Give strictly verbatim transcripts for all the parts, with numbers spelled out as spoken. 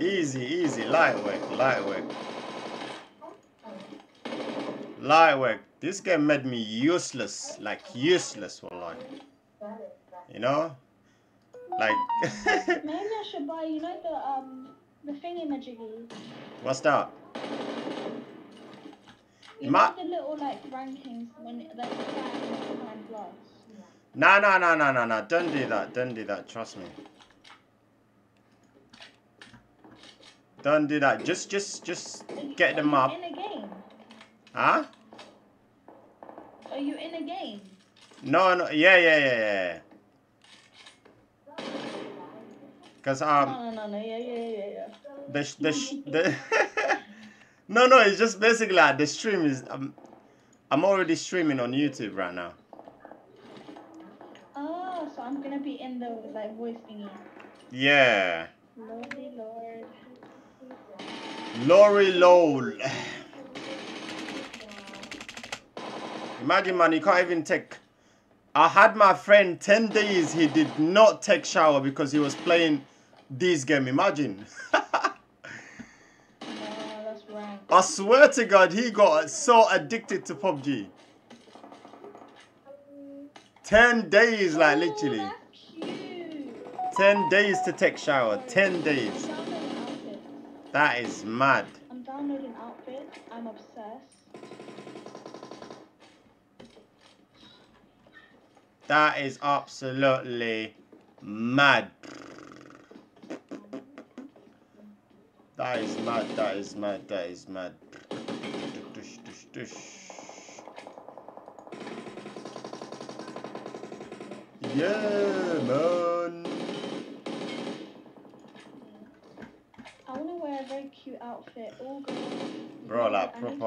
Easy, easy, light work, light work. Light work. This game made me useless, like useless, wallahi. You know? Like... Maybe I should buy, you know, the, um, the thingamajiggy. What's that? You know the little, like, rankings when it, like, time glass. No, no, no, no, no, no. Don't do that. Don't do that. Trust me. Don't do that. Just, just, just get them up. Are you in a game? Huh? Are you in a game? No, no. Yeah, yeah, yeah, yeah. Cause um. No, no, no, yeah, yeah, yeah, yeah. The sh the sh the. No, no. It's just basically like the stream is. Um, I'm already streaming on YouTube right now. So I'm gonna be in the like voice thingy. Yeah. Lordy Lord. Lordy Lord. Imagine, man, you can't even take. I had my friend ten days. He did not take shower because he was playing this game. Imagine. No, that's right. I swear to God, he got so addicted to P U B G. Ten days, like, oh, literally. That's cute. Ten days to take shower. Ten days. That is mad. I'm downloading outfits. I'm obsessed. That is absolutely mad. That is mad. That is mad. That is mad. Dush, dush, dush. Yeah, man. I want to wear a very cute outfit. All good. Bro, like proper. Oh,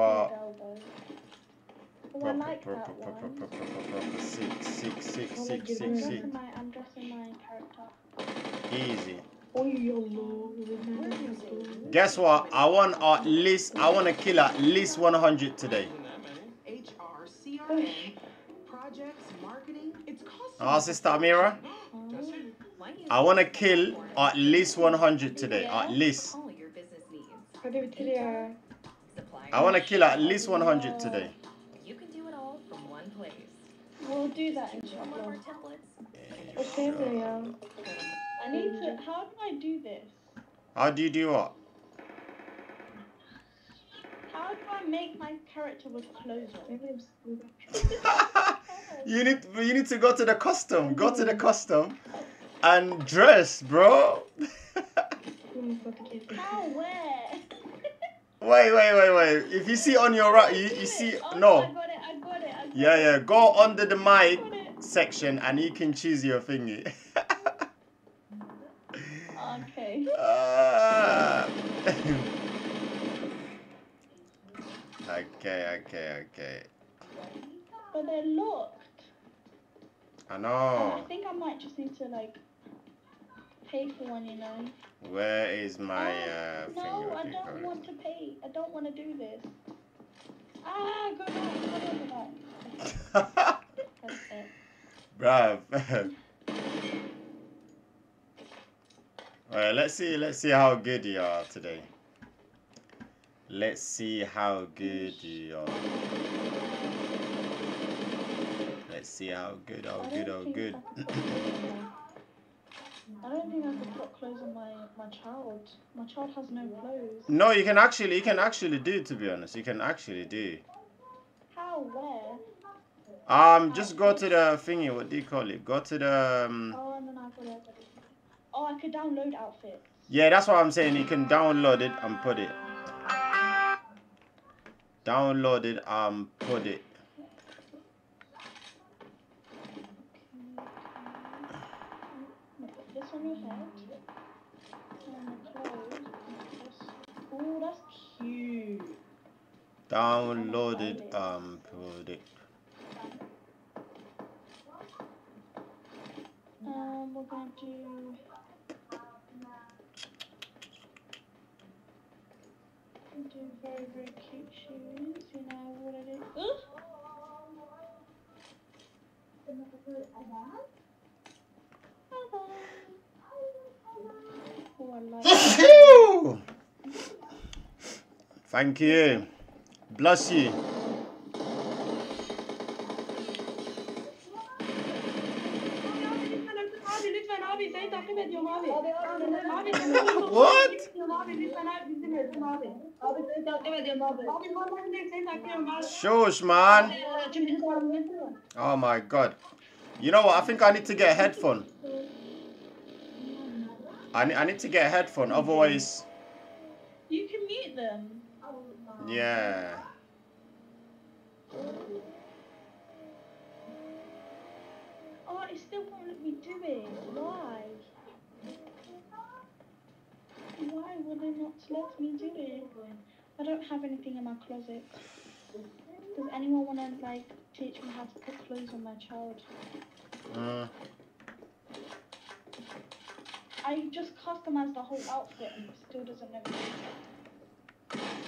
I like that one. Six, six, six, six, six, six. I'm dressing my character. Easy. Guess what? I want at least. I want to kill at least one hundred today. Oh, Sister Amira, oh. I want to kill at least one hundred today, yeah. At least. I want to kill at least one hundred today. You can do it all from one place. We'll do that in one of our templates. I need to, how do I do this? How do you do what? How do I make my character with clothes on? You need you need to go to the custom. Go to the custom and dress, bro. How? Where? Wait, wait, wait, wait. If you see on your right, you, you see... Oh, no. I got it, I got it, I got yeah, yeah. Go under the mic section and you can choose your thingy. Okay. Uh, okay, okay, okay. But they're locked. I know. And I think I might just need to like pay for one, you know. Where is my uh, no, finger? No, I don't want to pay. I don't want to do this. Ah, go back, go back. That's it. Bruv. Alright, let's see. Let's see how good you are today. Let's see how good you are. Let's see how good, how good, how good. I don't think I could put clothes on my, my child. My child has no clothes. No, you can actually, you can actually do, to be honest. You can actually do. How? Where? Um, just go to the thingy, what do you call it? Go to the... Um... Oh, no, no, I got it. Oh, I could download outfits. Yeah, that's what I'm saying. You can download it and put it. Download it and put it. Oh, that's cute. Downloaded um product. Um, we're going to do... We'll do very, very cute shoes. You know what it is. Ooh. Hello. Hello. Wallahi. Thank you. Bless you. What? Shush, man. Oh my god. You know what? I think I need to get a headphone. I need, I need to get a headphone, otherwise. You can mute them. Yeah. Oh, it still won't let me do it. Why? Why would they not let me do it? I don't have anything in my closet. Does anyone want to, like, teach me how to put clothes on my child? Uh. I just customized the whole outfit and it still doesn't know me.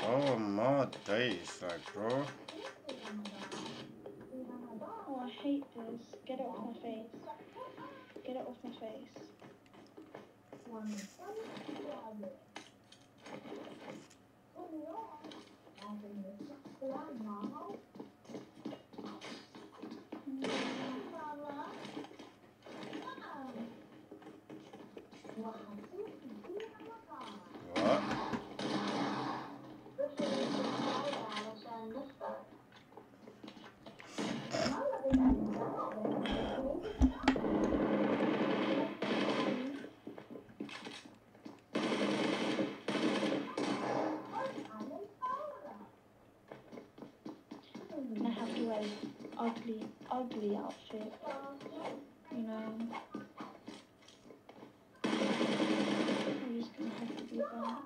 Oh my days, like, bro. Oh, I hate this. Get it off my face. Get it off my face. What? Ugly, ugly outfit, you know. I'm just gonna have to do that.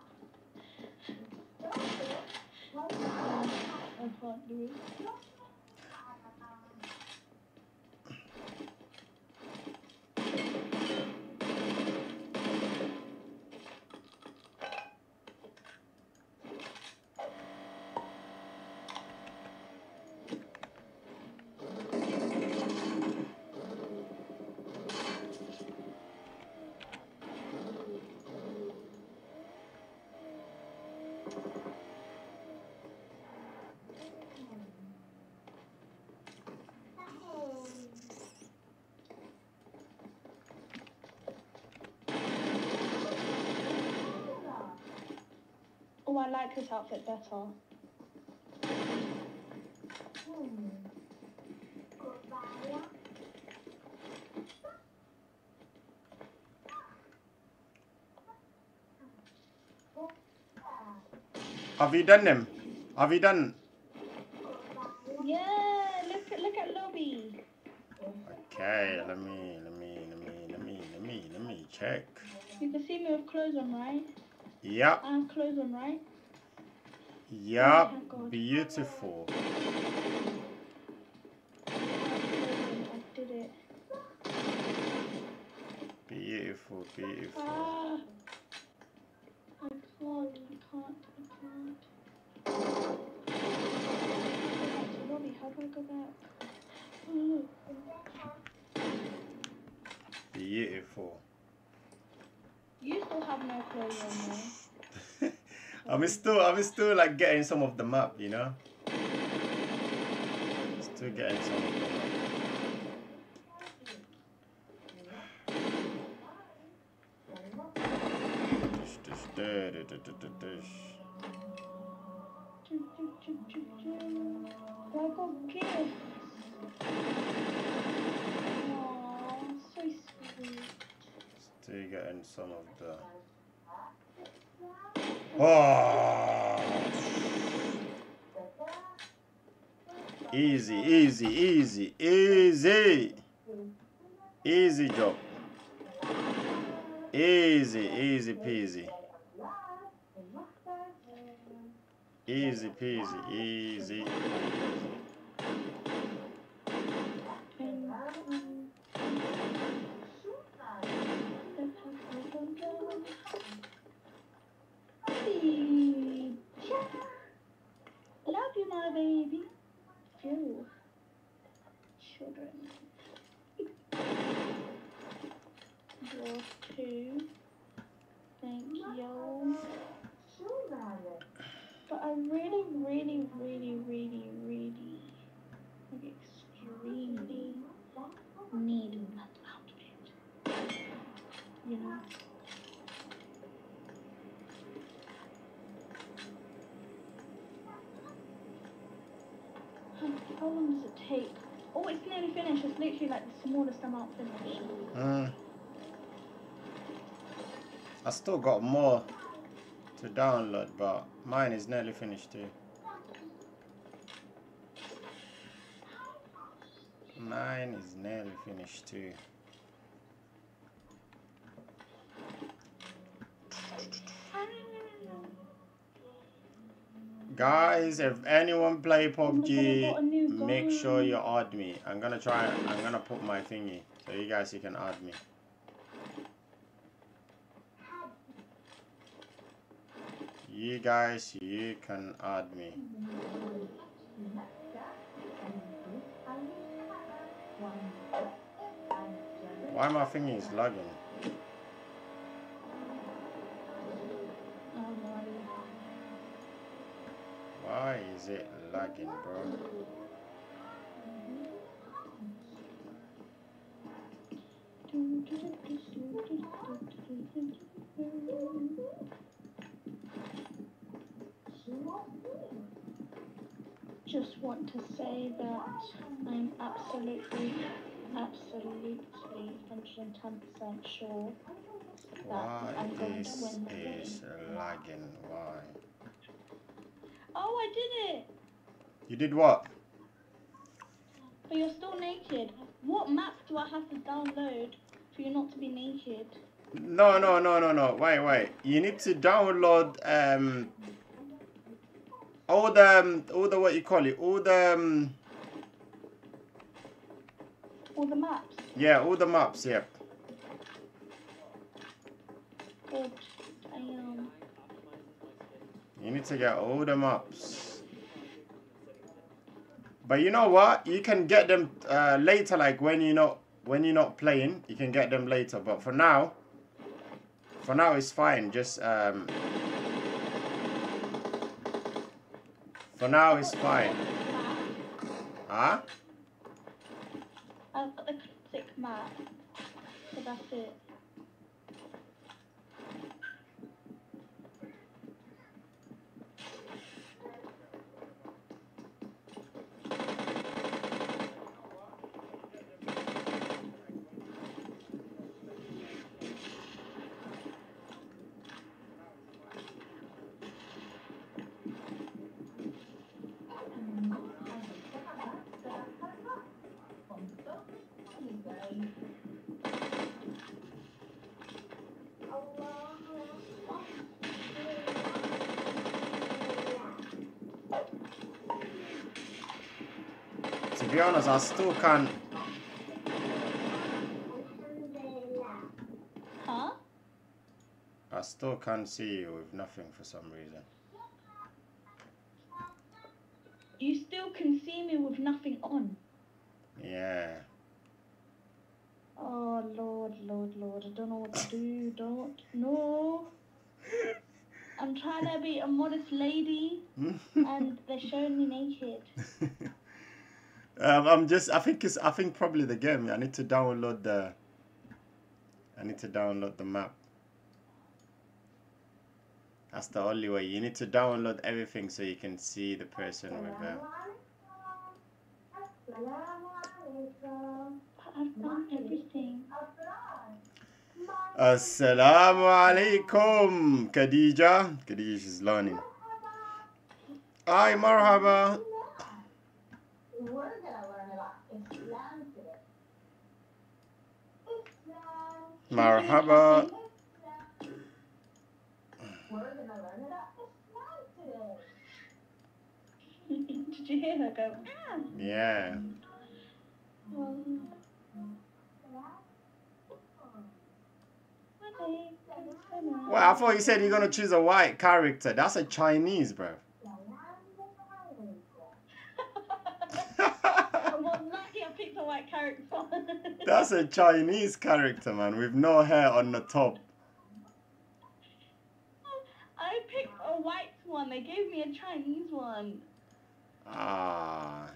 I can't do it. Oh, I like this outfit better. Hmm. Have you done them? Have you done? Yeah, look at look at Lobby. Okay, let me let me let me let me let me let me check. You can see me with clothes on, right? Yep. I have clothes on, right? Yep. Oh, beautiful. I did it. Beautiful, beautiful. Ah, I can't, I can't, I can't. So, Robbie, how do I go back? Oh, look. Beautiful. You still have no clothes on there. I'm still, I'm still like getting some of the map, you know. Still getting some of the map. Still getting some of the. Oh! Easy, easy, easy, easy! Easy job. Easy, easy peasy. Easy peasy, easy. Love you, my baby. You children. Draw two. Then like, yo. But I really, really, really, really, really, like, extremely need that outfit. You know? How long does it take? Oh, it's nearly finished. It's literally like the smallest amount finished. Mm. I still got more to download, but mine is nearly finished too. Mine is nearly finished too. Guys, if anyone play P U B G, make sure you add me. I'm gonna try. I'm gonna put my thingy so you guys you can add me. You guys, you can add me. Why my thingy is lagging? Why is it lagging, bro? Just want to say that I'm absolutely, absolutely one hundred ten percent sure that why I'm going to win the game. Is lagging? Why? Oh, I did it! You did what? But you're still naked. What map do I have to download for you not to be naked? No, no, no, no, no. Wait, wait. You need to download um all the um, all the what you call it? All the um, all the maps. Yeah, all the maps. Yep. Yeah. Damn. You need to get all the maps. But you know what? You can get them uh, later, like when you're not when you're not playing, you can get them later. But for now, for now it's fine. Just um, for now it's fine. Huh? I've got the classic map, so that's it. To be honest, I still can't. Huh? I still can't see you with nothing for some reason. You still can see me with nothing on? Yeah. Oh Lord, Lord, Lord, I don't know what to do, don't know. I'm trying to be a modest lady and they're showing me naked. um, I'm just, I think it's, I think probably the game, I need to download the, I need to download the map. That's the only way, you need to download everything so you can see the person with her. I've done everything. Assalamu alaikum, Khadija. Khadija is learning. Hi, marhaba. We're going to learn about Islam today. Islam. Marhaba. We're going to learn about Islam today. Did you hear her go, ah? Yeah. Well, I thought you said you're gonna choose a white character. That's a Chinese, bro. I'm lucky I picked a white character. That's a Chinese character, man, with no hair on the top. one. They gave me a Chinese one. Ah.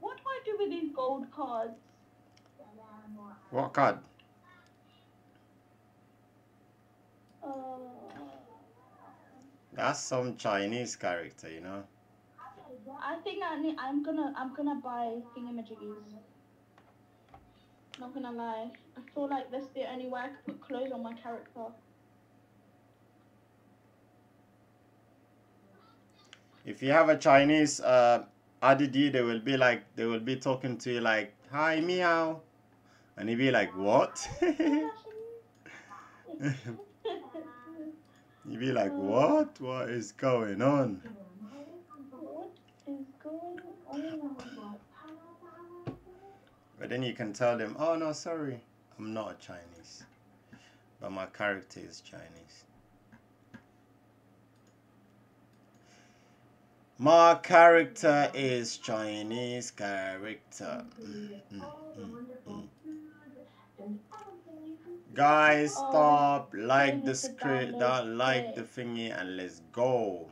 What do I do with these gold cards? What card? Uh, That's some Chinese character, you know. I think I need, I'm gonna I'm gonna buy thingamajiggies. Not gonna lie, I feel like that's the only way I could put clothes on my character. If you have a Chinese uh, R D D, they will be like, they will be talking to you like, "Hi, meow," and you'll be like, "What?" You'll be like, "What? What is going on?" What is going on? But then you can tell them, "Oh no, sorry, I'm not a Chinese, but my character is Chinese." My character is Chinese character. Mm, mm, mm, mm. Guys, stop, like the script, don't like the thingy, and let's go.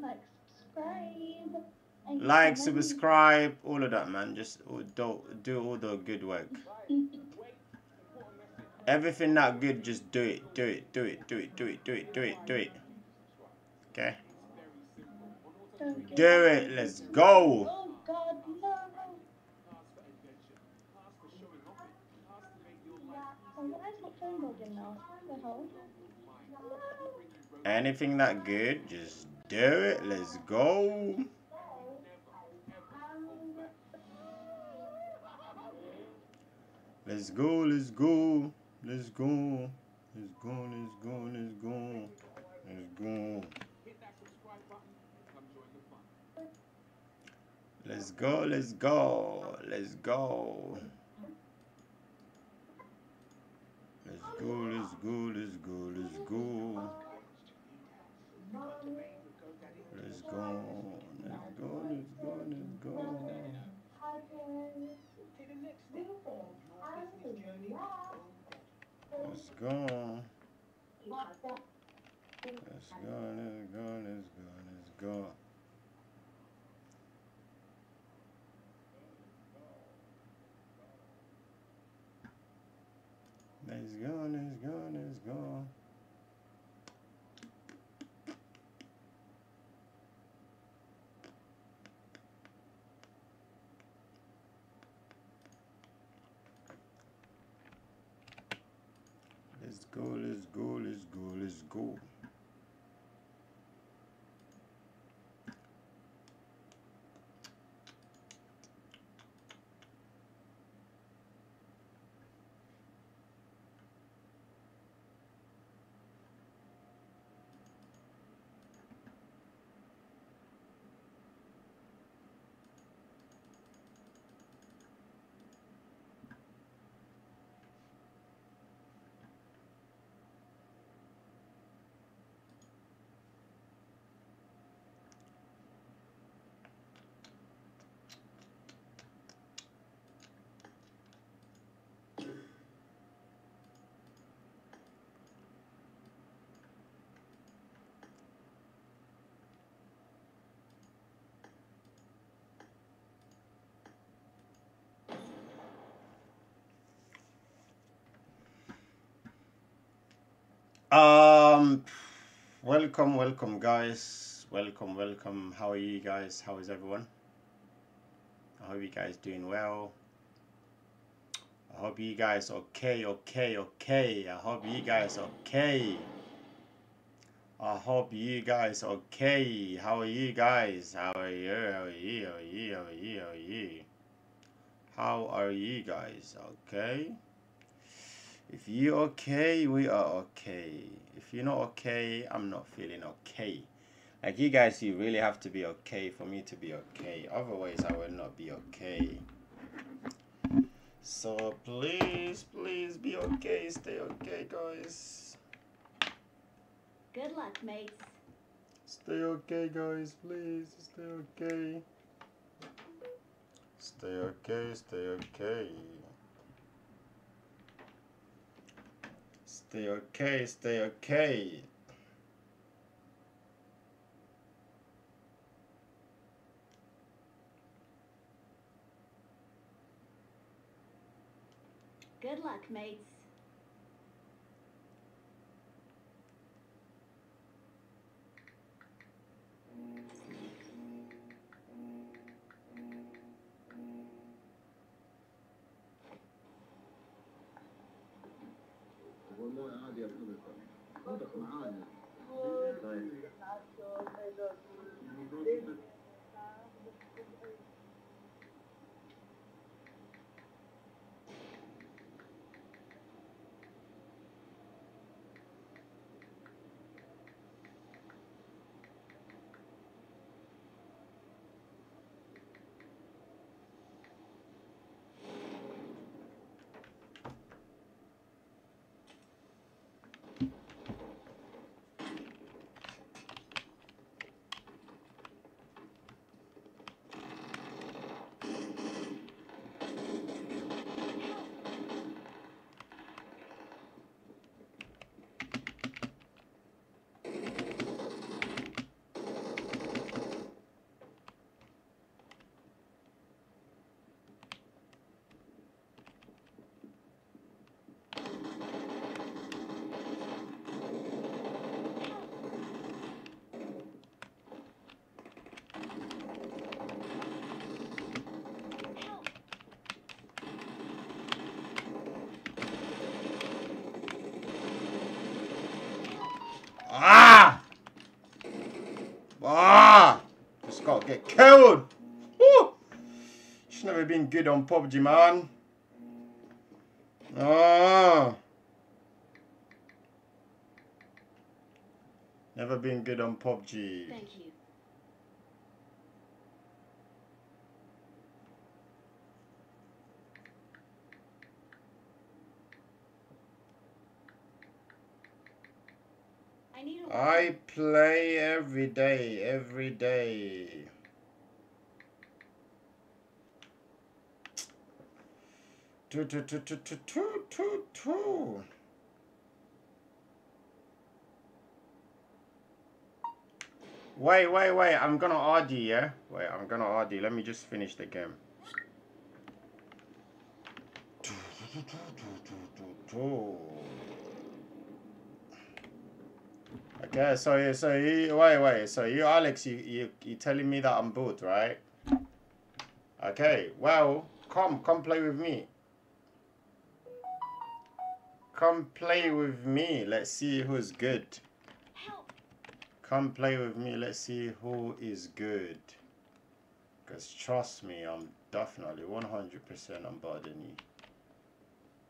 Like, subscribe. Like, subscribe, all of that, man. Just do, do all the good work. Everything not good, just do it, do it, do it, do it, do it, do it, do it, do it. Okay. Do it. Let's go. Oh God, no. Anything that good, just do it. Let's go. Let's go. Let's go. Let's go. Let's go. Let's go. Let's go. Let's go. Let's go, let's go, let's go. Let's go, let's go, let's go, let's go. Let's go, let's go, let's go, let's go. Let's go. Let's go, let's go, let's go, let's go. Let's go, let's go, let's go. Let's go, let's go, let's go, let's go. Um, welcome, welcome, guys. Welcome, welcome. How are you guys? How is everyone? I hope you guys doing well. I hope you guys okay, okay, okay. I hope you guys okay. I hope you guys okay. How are you guys? How are you? How are you? How are you? How are you? How are you? How are you guys? Okay. If you're okay, we are okay. If you're not okay, I'm not feeling okay. Like, you guys, you really have to be okay for me to be okay. Otherwise, I will not be okay. So, please, please be okay. Stay okay, guys. Good luck, mates. Stay okay, guys. Please, stay okay. Stay okay, stay okay. Stay okay, stay okay. Good luck, mates. Ah! Ah! Just gotta get killed! Woo! She's never been good on P U B G, man. Ah! Never been good on P U B G. Thank you. I play every day, every day. Two, two, two, two, two, two, two, two. Wait, wait, wait. I'm gonna R D, yeah? Wait, I'm gonna R D. Let me just finish the game. Two, two, two, two, two, two, two. Okay, so so you wait wait so you Alex you you you telling me that I'm bored, right? Okay, well come come play with me. Come play with me. Let's see who's good. Come play with me. Let's see who is good. Cause trust me, I'm definitely one hundred percent I'm better than you.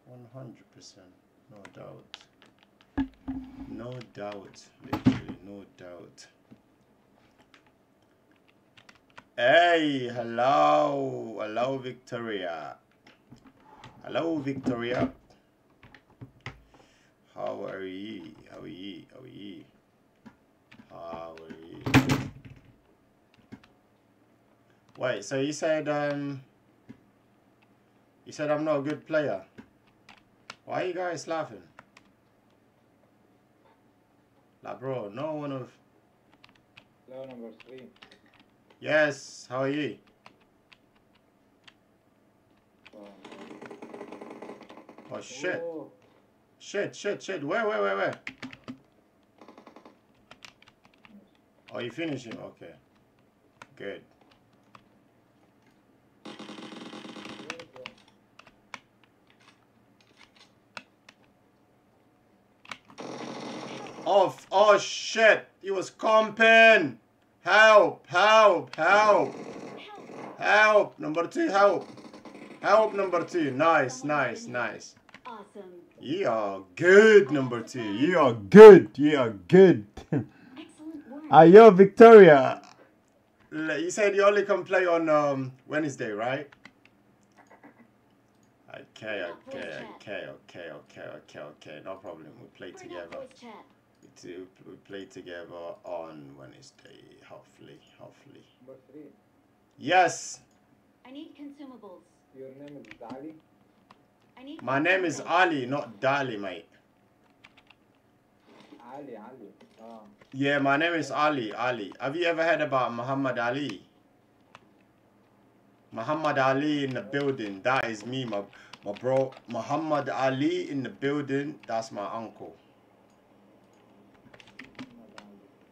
one hundred percent, no doubt. No doubt, literally, no doubt. Hey, hello, hello, Victoria. Hello, Victoria. How are ye? How are ye? How are ye? How are ye? Wait, so you said, um, you said I'm not a good player. Why are you guys laughing? Like bro, no one of. Hello, number three. Yes, how are you? Oh, oh shit. Oh. Shit, shit, shit. Where, where, where, where? Are you finishing? Okay. Good. Oh, oh shit, he was comping. Help, help, help. Help, number two, help. Help, number two. Nice, nice, nice. Awesome. You are good, number two. You are good, you are good. Are you Victoria? You said you only can play on um, Wednesday, right? Okay, okay, okay, okay, okay, okay, okay. No problem, we'll play together. To play together on Wednesday, hopefully, hopefully. Number three. Yes. I need consumables. Your name is Dali. I need. My name is Ali, not Dali, mate. Ali, Ali. Oh. Yeah, my name is Ali, Ali. Have you ever heard about Muhammad Ali? Muhammad Ali in the building. That is me, my, my bro. Muhammad Ali in the building. That's my uncle.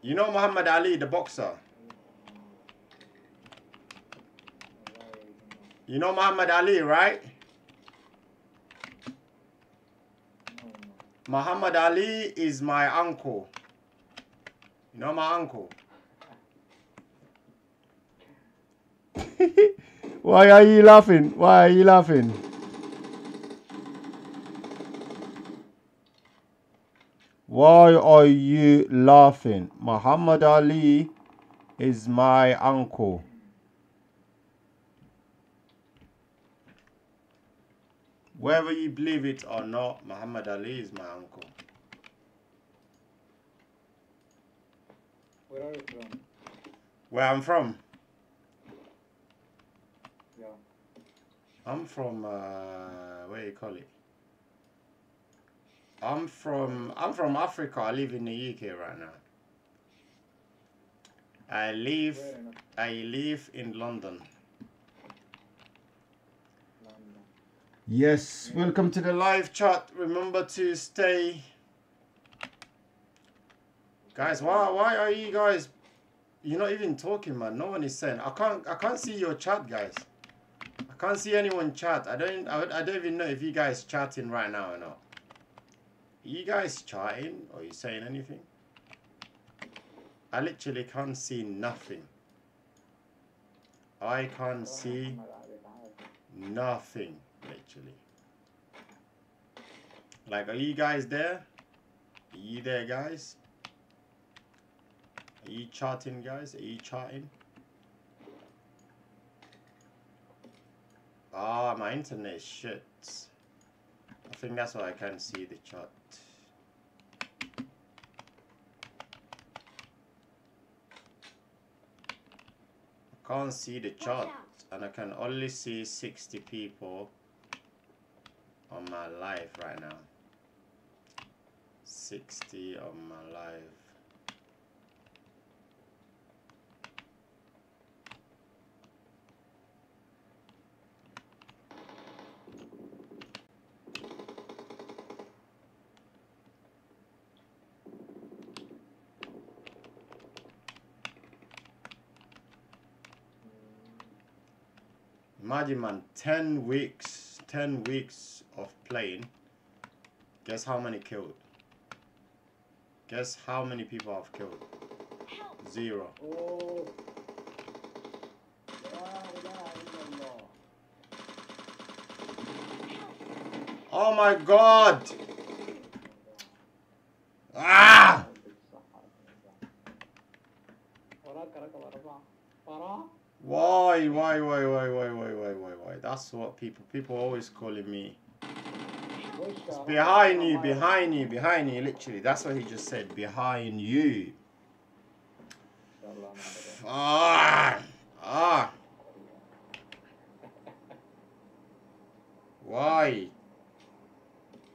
You know Muhammad Ali, the boxer? You know Muhammad Ali, right? Muhammad Ali is my uncle. You know my uncle? Why are you laughing? Why are you laughing? Why are you laughing? Muhammad Ali is my uncle. Whether you believe it or not, Muhammad Ali is my uncle. Where are you from? Where I'm from? Yeah. I'm from, uh, where you call it? I'm from, I'm from Africa. I live in the U K right now. I live, I live in London. Yes, welcome to the live chat. Remember to stay, guys. Why, why are you guys? You're not even talking, man. No one is saying. I can't, I can't see your chat, guys. I can't see anyone chat. I don't, I, I don't even know if you guys chatting right now or not. Are you guys chatting or are you saying anything? I literally can't see nothing. I can't see nothing. Literally, like, are you guys there? Are you there, guys? Are you chatting, guys? Are you chatting? Ah, my internet shit. I think that's why I can't see the chat. I can't see the chat, and I can only see sixty people on my live right now. Sixty on my live. Imagine, man, ten weeks. Ten weeks of playing. Guess how many killed? Guess how many people I've killed? Zero. Oh. Oh my God! Ah! Why? Why? Why? Why? Why? Why? Why? Why? That's what people people always calling me. It's behind you, behind you, behind you. Literally, that's what he just said. Behind you. Ah, ah. Why?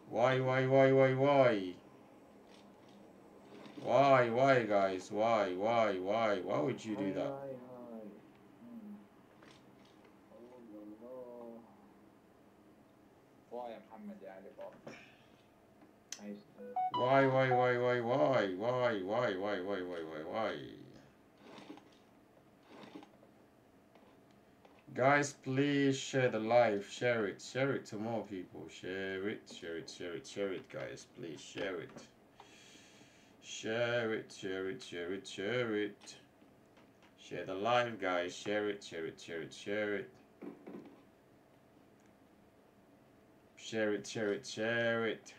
Why? Why? Why? Why? Why? Why? Why, guys? Why? Why? Why? Why would you do that? Why, why, why, why, why, why, why, why, why, why, why, why? Guys, please share the live. Share it. Share it to more people. Share it. Share it. Share it. Share it, guys. Please share it. Share it. Share it. Share it. Share it. Share the live, guys. Share it. Share it. Share it. Share it. Share it, share it, share it.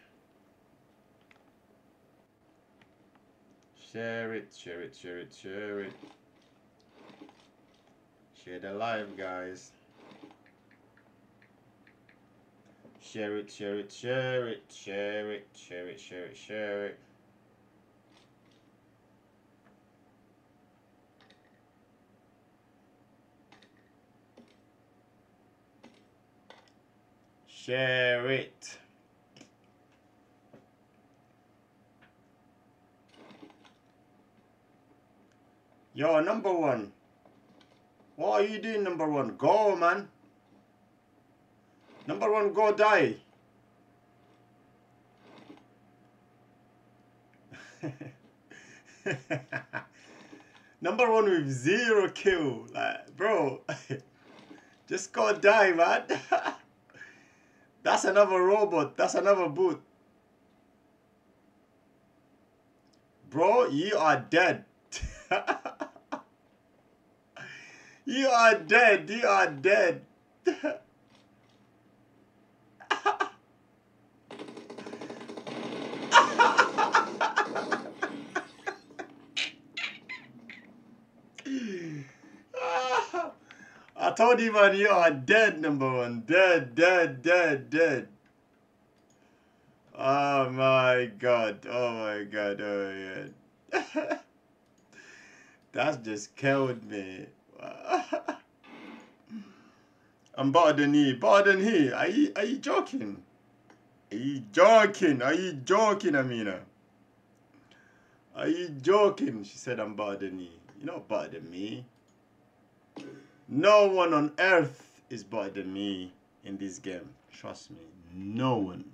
Share it, share it, share it, share it. Share the live, guys. Share it, share it, share it, share it, share it, share it, share it. Share it. Yo, number one. What are you doing, number one? Go, man. Number one, go die. Number one with zero kill. Like, bro. Just go die, man. That's another robot. That's another boot. Bro, you are dead. You are dead. You are dead. I told you, man, you are dead, number one. Dead, dead, dead, dead. Oh my god. Oh my god. Oh my god. That's just killed me. I'm better than he. Better than he. Are you, are you joking? Are you joking? Are you joking, Amina? Are you joking? She said, I'm better than he. You're not better than me. No one on earth is better than me in this game. Trust me. No one.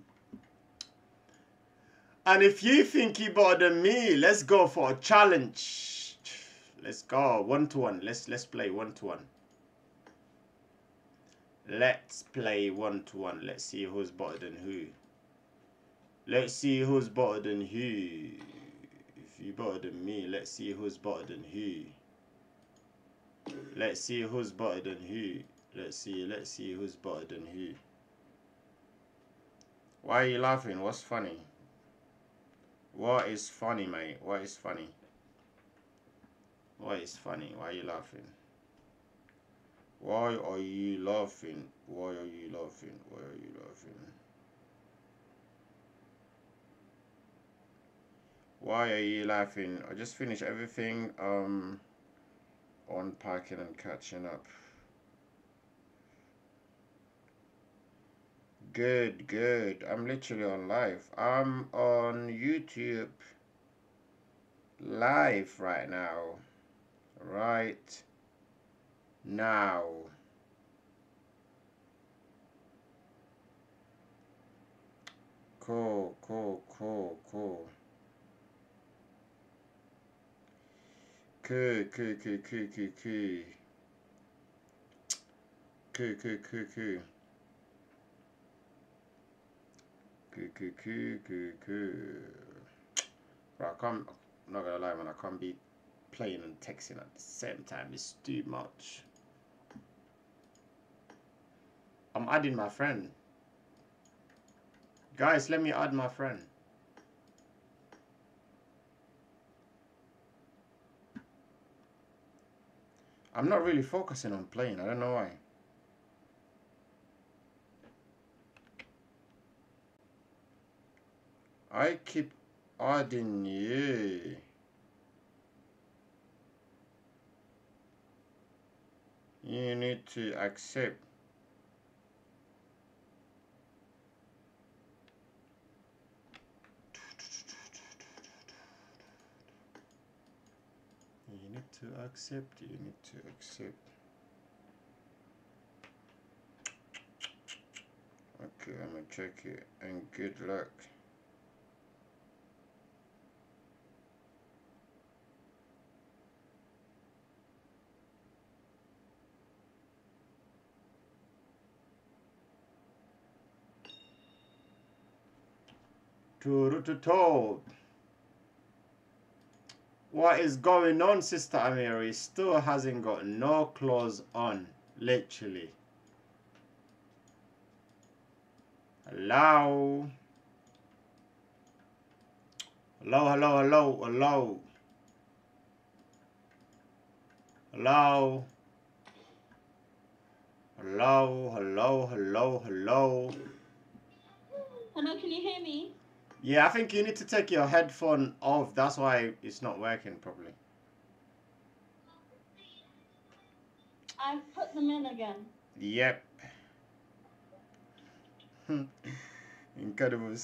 And if you think you're better than me, let's go for a challenge. Let's go. One to one. Let's let's play one to one. Let's play one to one. Let's see who's better than who. Let's see who's better than who. If you're better than me, let's see who's better than who. Let's see who's better than who. Let's see, let's see who's better than who. Why are you laughing? What's funny? What is funny, mate? What is funny? What is funny? Why are you laughing? Why are you laughing? Why are you laughing? Why are you laughing? Why are you laughing? I just finished everything. Um... Unpacking and catching up. Good, good. I'm literally on live. I'm on YouTube live right now. Right now. Cool, cool, cool, cool. Cool, cool, cool, cool, cool, cool. Cool, cool, cool, cool. Cool, cool, cool, cool, cool. Bro, I can't, I'm not gonna lie, man, I can't be playing and texting at the same time. It's too much. I'm adding my friend. Guys, let me add my friend. I'm not really focusing on playing, I don't know why. I keep adding you. You need to accept. You need to accept, you need to accept. Okay, I'm gonna check it and good luck. To to to What is going on, Sister Amiri? Still hasn't got no clothes on, literally. Hello. Hello, hello, hello, hello. Hello. Hello, hello, hello, hello. Hello, can you hear me? Yeah, I think you need to take your headphone off. That's why it's not working properly. I've put them in again. Yep. Incredible.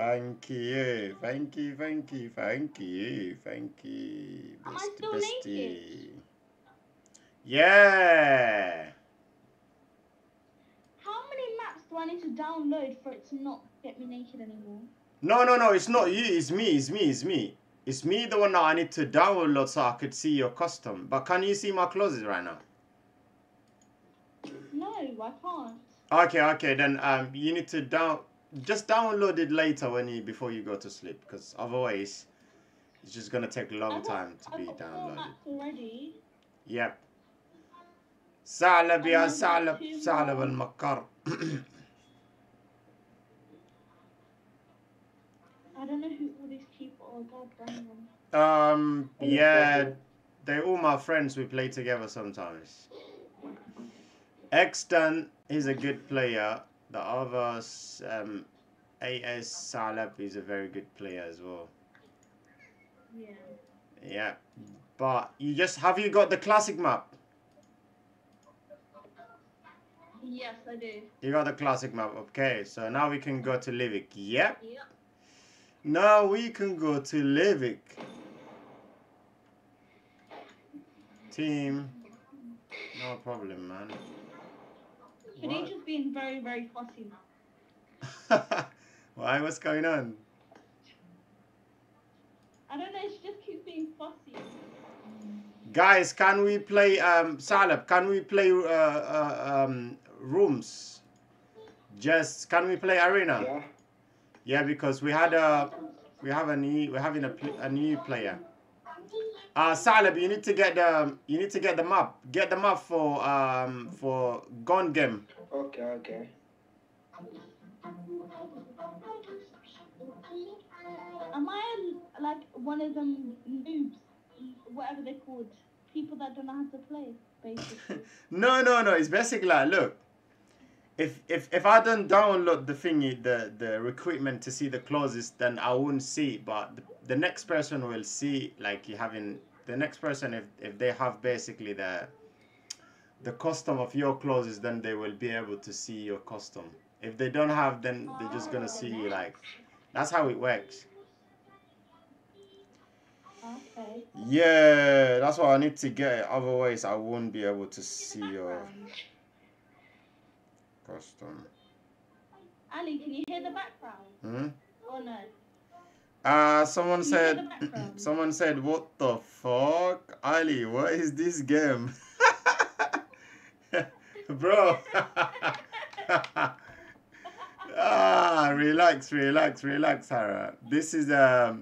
Thank you, thank you, thank you, thank you, thank you. Am I still naked? Yeah. How many maps do I need to download for it to not get me naked anymore? No, no, no, it's not you, it's me, it's me, it's me. It's me the one that I need to download so I could see your custom. But can you see my closet right now? No, I can't. Okay, okay, then um, you need to down... Just download it later when you before you go to sleep, because otherwise it's just gonna take a long time to be downloaded. Already. Yep. Salab ya salab salab al makar. I don't know who all these people are. God damn. Um. Yeah, they're all my friends. We play together sometimes. Exton is a good player. The other um, A S Salab is a very good player as well. Yeah. Yeah, but you just have you got the classic map? Yes, I do. You got the classic map. Okay, so now we can go to Livik. Yep. Yep. Now we can go to Livik. Team. No problem, man. Today's just been very, very fussy. Why? What's going on? I don't know. She just keeps being fussy. Guys, can we play um, Salab? Can we play uh, uh, um, rooms? Just can we play arena? Yeah. Yeah, because we had a we have a new we're having a, a new player. Uh, Salab, you need to get the you need to get the map. Get the map for um for Gone Game. Okay, okay. Am I like one of them noobs, whatever they're called, people that don't know how to play, basically? no, no, no. It's basically like, look, if if if I don't download the thingy, the the recruitment to see the clauses, then I won't see it, but. The The next person will see, like you having the next person if if they have basically the the custom of your clothes, then they will be able to see your custom. If they don't have, then they're just gonna see you. Like that's how it works. Okay. Yeah, that's what I need to get. Otherwise, I won't be able to see your custom. Ali, can you hear the background? Hmm. Or no? Uh, someone said, someone said, what the fuck? Ali, what is this game? Bro. ah, relax, relax, relax, Hara. This is a,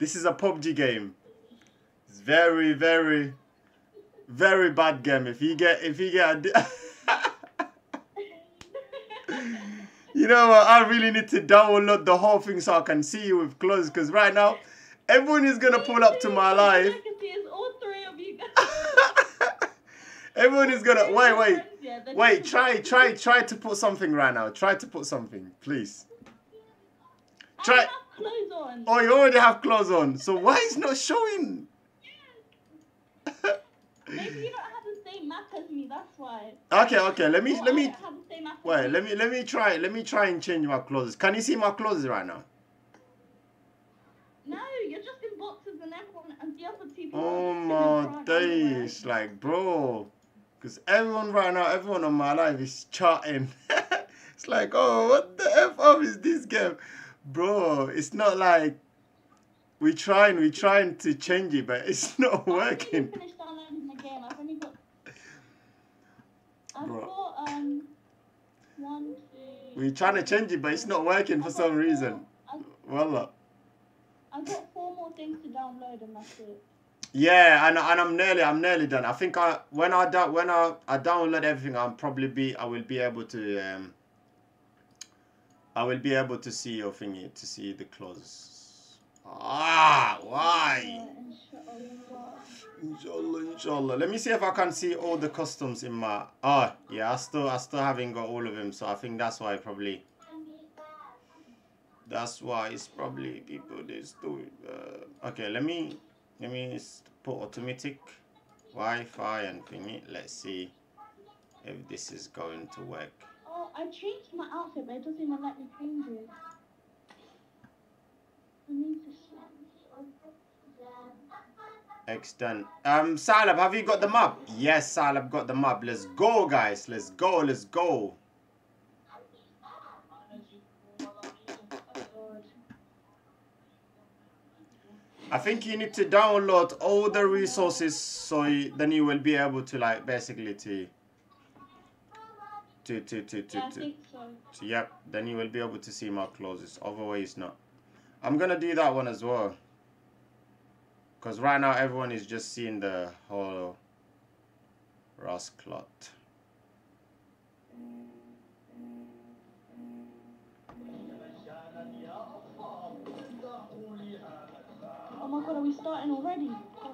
this is a P U B G game. It's very, very, very bad game. If you get, if you get, a you know what, I really need to download the whole thing so I can see you with clothes, because right now, everyone is going to pull up to my live. Everyone is going to... Wait, wait. Wait, try, try, try to put something right now. Try to put something, please. Try. I have clothes on. Oh, you already have clothes on. So why is not showing? Maybe you don't have the same map as me, that's why. Okay, okay, let me, let me... Wait, let me let me try let me try and change my clothes. Can you see my clothes right now? No, you're just in boxes and everyone and the other people. Oh my days, like bro, because everyone right now, everyone on my life is chatting. It's like, oh, what the f up is this game, bro? It's not like we trying we trying to change it, but it's not working. I finished downloading the game. I've only got. I've got um. One, two, we're trying to change it, but it's not working for some reason. Voila. I've got four more things to download, and that's it. Yeah, and and I'm nearly I'm nearly done. I think I when I do, when I I download everything, I'll probably be I will be able to um. I will be able to see your thingy to see the clothes. Ah, why? Inshallah, inshallah. Let me see if I can see all the customs in my. Oh, yeah. I still, I still haven't got all of them, so I think that's why probably. That's why it's probably people that do it. Uh, okay, let me, let me put automatic, Wi-Fi and thingy. Let's see if this is going to work. Oh, I changed my outfit, but it doesn't even let me change it. Extend. Um, Salab, have you got the map? Yes, Salab got the map. Let's go, guys. Let's go. Let's go. I think you need to download all the resources, so you, then you will be able to like basically to to to to to. Yeah, to. I think so. So yep, then you will be able to see my closes. Otherwise, not. I'm gonna do that one as well. Because right now everyone is just seeing the whole rasclot. Oh my god, are we starting already? Oh,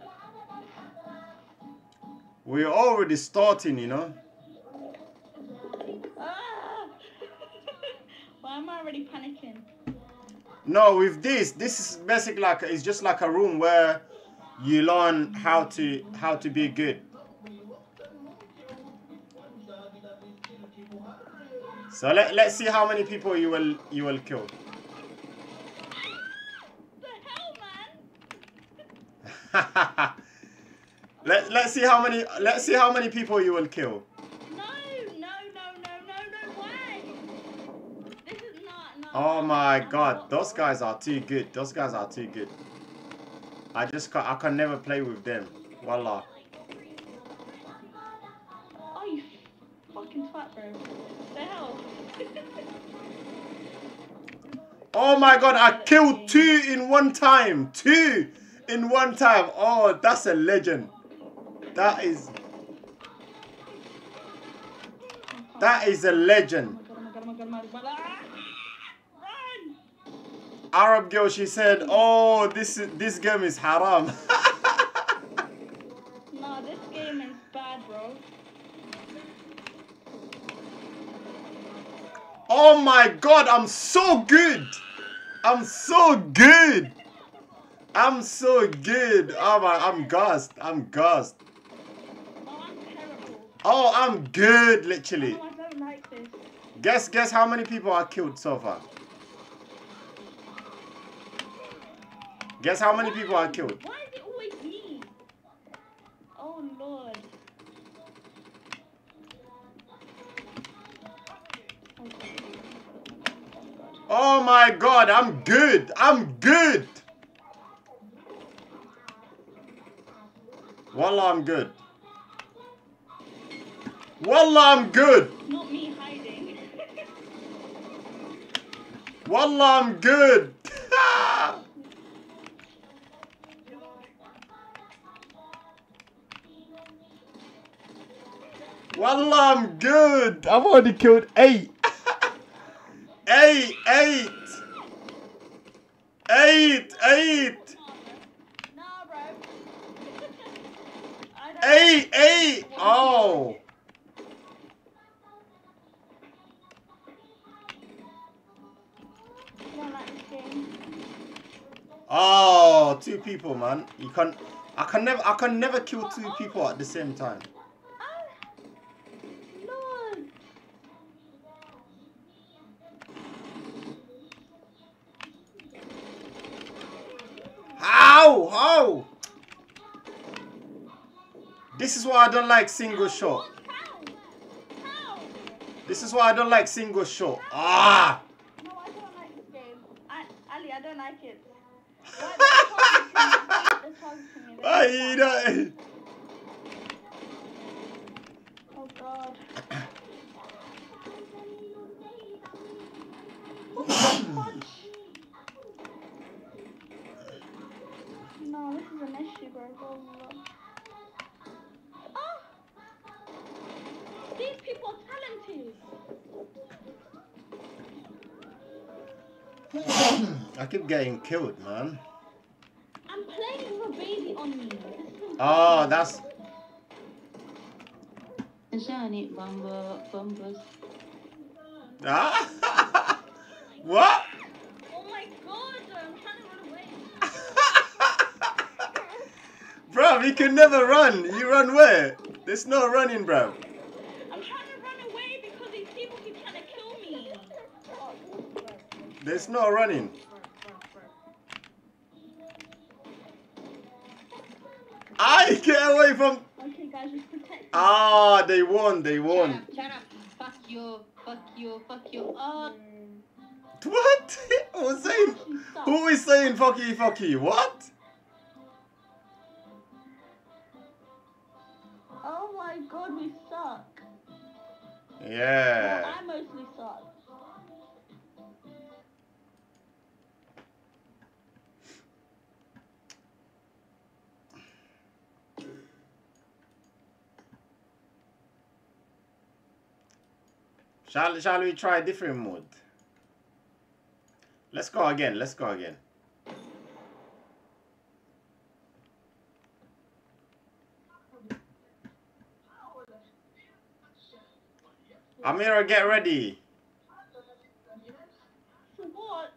wow. We're already starting, you know. I'm already panicking. No, with this, this is basically like it's just like a room where you learn how to how to be good. So let let's see how many people you will you will kill. The hell, man! Let let's see how many let's see how many people you will kill. Oh my god, those guys are too good. Those guys are too good. I just can't, I can never play with them. Wallah. Oh, you fucking twat, bro. What the hell? Oh my god, I killed two in one time. Two in one time. Oh, that's a legend. That is... That is a legend. Arab girl, she said, "Oh, this is, this game is haram." Nah, this game is bad, bro. Oh my god, I'm so good. I'm so good. I'm so good. Oh my, I'm gassed. I'm gassed. Oh, I'm terrible. Oh, I'm good, literally. Oh, I don't like this. Guess, guess how many people I killed so far. Guess how many people I killed? Why is it always me? Oh lord. Oh my god, I'm good. I'm good. Wallah, I'm good. Wallah, I'm good. Not me hiding. Wallah, I'm good. Wallah, I'm good. I've already killed eight. eight, eight. Eight, eight. Nah, bro. Eight, eight. Oh. Oh, two people, man. You can't. I can never. I can never kill two people at the same time. How? How? This is why I don't like single shot. This is why I don't like single shot. Ah! No, I don't like this game. I, Ali, I don't like it. Why you don't? Oh god. No, this is an issue, bro. Oh! These people are talented. I keep getting killed, man. I'm playing with a baby on me. Oh, that's... Ah? What? Oh my god, I'm trying to run away. Bruv, you can never run. You run where? There's no running, bruv. I'm trying to run away because There's no running. I get away from. Okay, guys, just protect. Ah, they won. They won. Shut up, shut up. Fuck you. Fuck you. Fuck you. Oh. What? Who's saying? Who is saying fuck you? Fuck you? What? Oh my god, we suck. Yeah. Well, I mostly suck. Shall, shall we try a different mode? Let's go again, let's go again. Amira, get ready. What?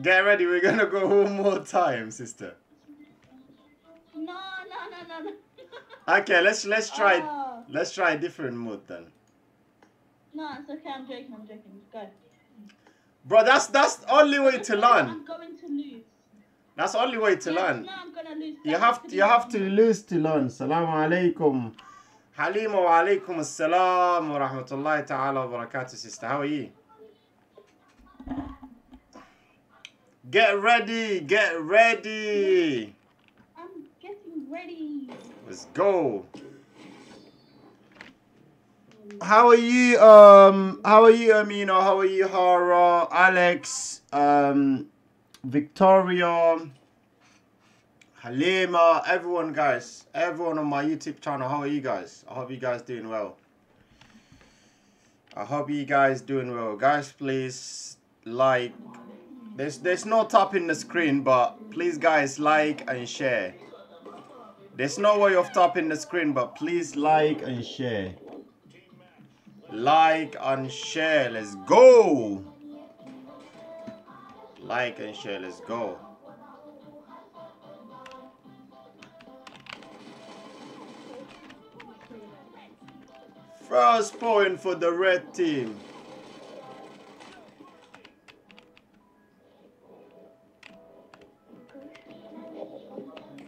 Get ready, we're gonna go one more time, sister. No, no, no, no, no. Okay, let's let's try oh. let's try a different mode then. No, it's okay, I'm joking, I'm joking, go. Bro, that's that's the only way to learn. I'm going to lose. That's the only way to yeah, learn. No, I'm gonna lose. You have to, you have to lose to learn. Salaam alaikum. Halima wa alaikum assalam wa rahmatullahi ta'ala wa barakatuh, sister. How are you? Get ready, get ready. I'm getting ready. Let's go. How are you, um, how are you, Amino? How are you, Hara, Alex, um, Victoria, Halima, everyone, guys, everyone on my YouTube channel, how are you guys? I hope you guys doing well. I hope you guys doing well. Guys, please like, there's, there's no tapping the screen, but please, guys, like and share. There's no way of tapping the screen, but please like and share. Like and share, let's go. Like and share, let's go. First point for the red team.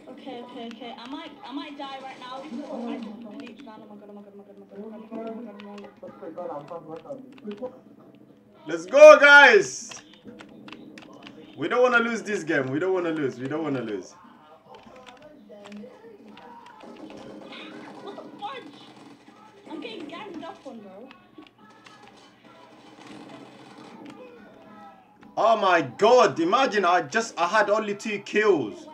Okay, okay, okay. I might, I might die right now. I just completely ran. Oh my god, oh my god, oh my god, oh my god, oh my god, oh my god. Let's go, guys. We don't want to lose this game. We don't want to lose. We don't want to lose. What the fudge? I'm getting ganged up on, bro. Oh my god! Imagine I just I had only two kills.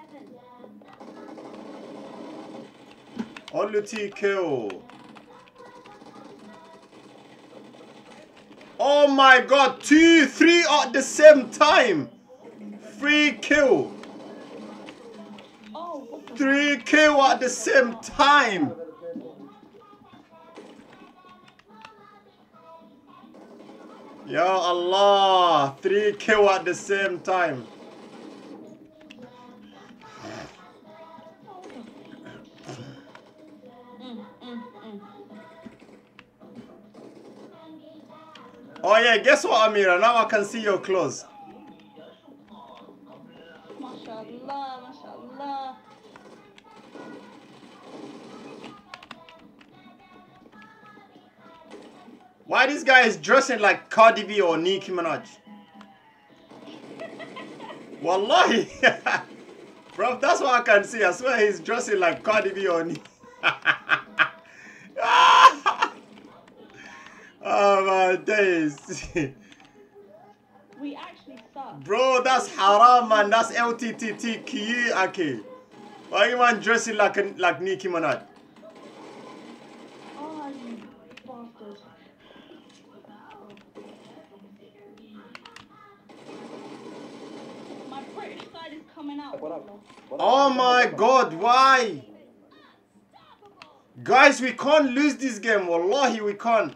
Only two kills. Oh my god, two, three at the same time. Three kill. Three kill at the same time. Ya Allah, three kill at the same time. Oh yeah, guess what, Amira? Now I can see your clothes. Mashallah, mashallah. Why this guy is dressing like Cardi B or Nicki Minaj? Wallahi. Bro, that's what I can see. I swear he's dressing like Cardi B or Nicki. Oh my days. We actually suck. Bro, that's haram, man. That's L T T Q. Okay. Why you man dressing like a, like Nicki Minaj? Oh, you bastard. My British side is coming out. What up? What up? Oh my god, why? Guys, we can't lose this game. Wallahi, we can't.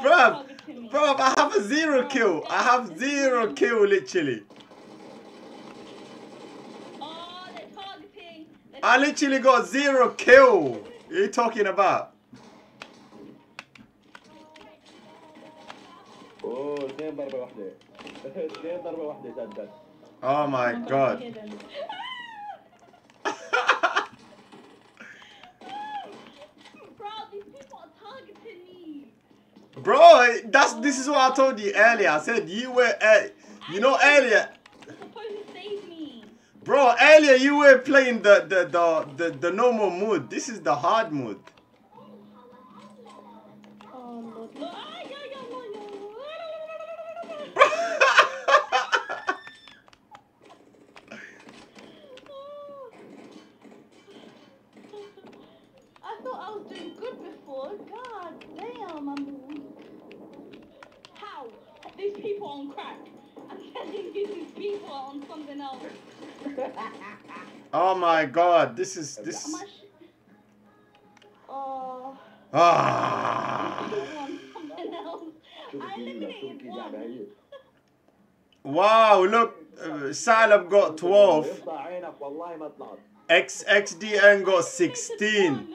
Bro, bro, I have a zero kill. I have zero kill, literally. Oh, they're targeting. They're I literally got zero kill. What are you talking about? Oh my god. Bro, that's this is what I told you earlier. I said you were, uh, you know, earlier. Bro, earlier you were playing the the the the, the normal mood. This is the hard mood. Oh my god, this is this. Oh. Ah. Wow, look, uh, Salab got twelve. X X D N got sixteen.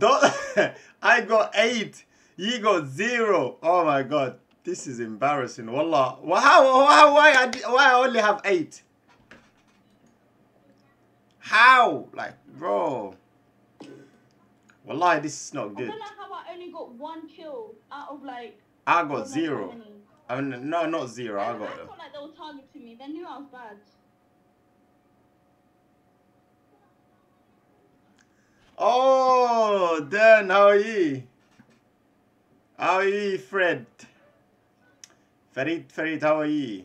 I got eight. You got zero. Oh my god, this is embarrassing. Wallah. How? How? Why? I, why I only have eight? How? Like, bro. Wallahi, this is not good. I don't know how I only got one kill out of like. I got zero. I mean, no, not zero. I got. I felt like they were targeting me. They knew I was bad. Oh, Dan, how are you? How are you, Fred? Farid, Farid, how are you?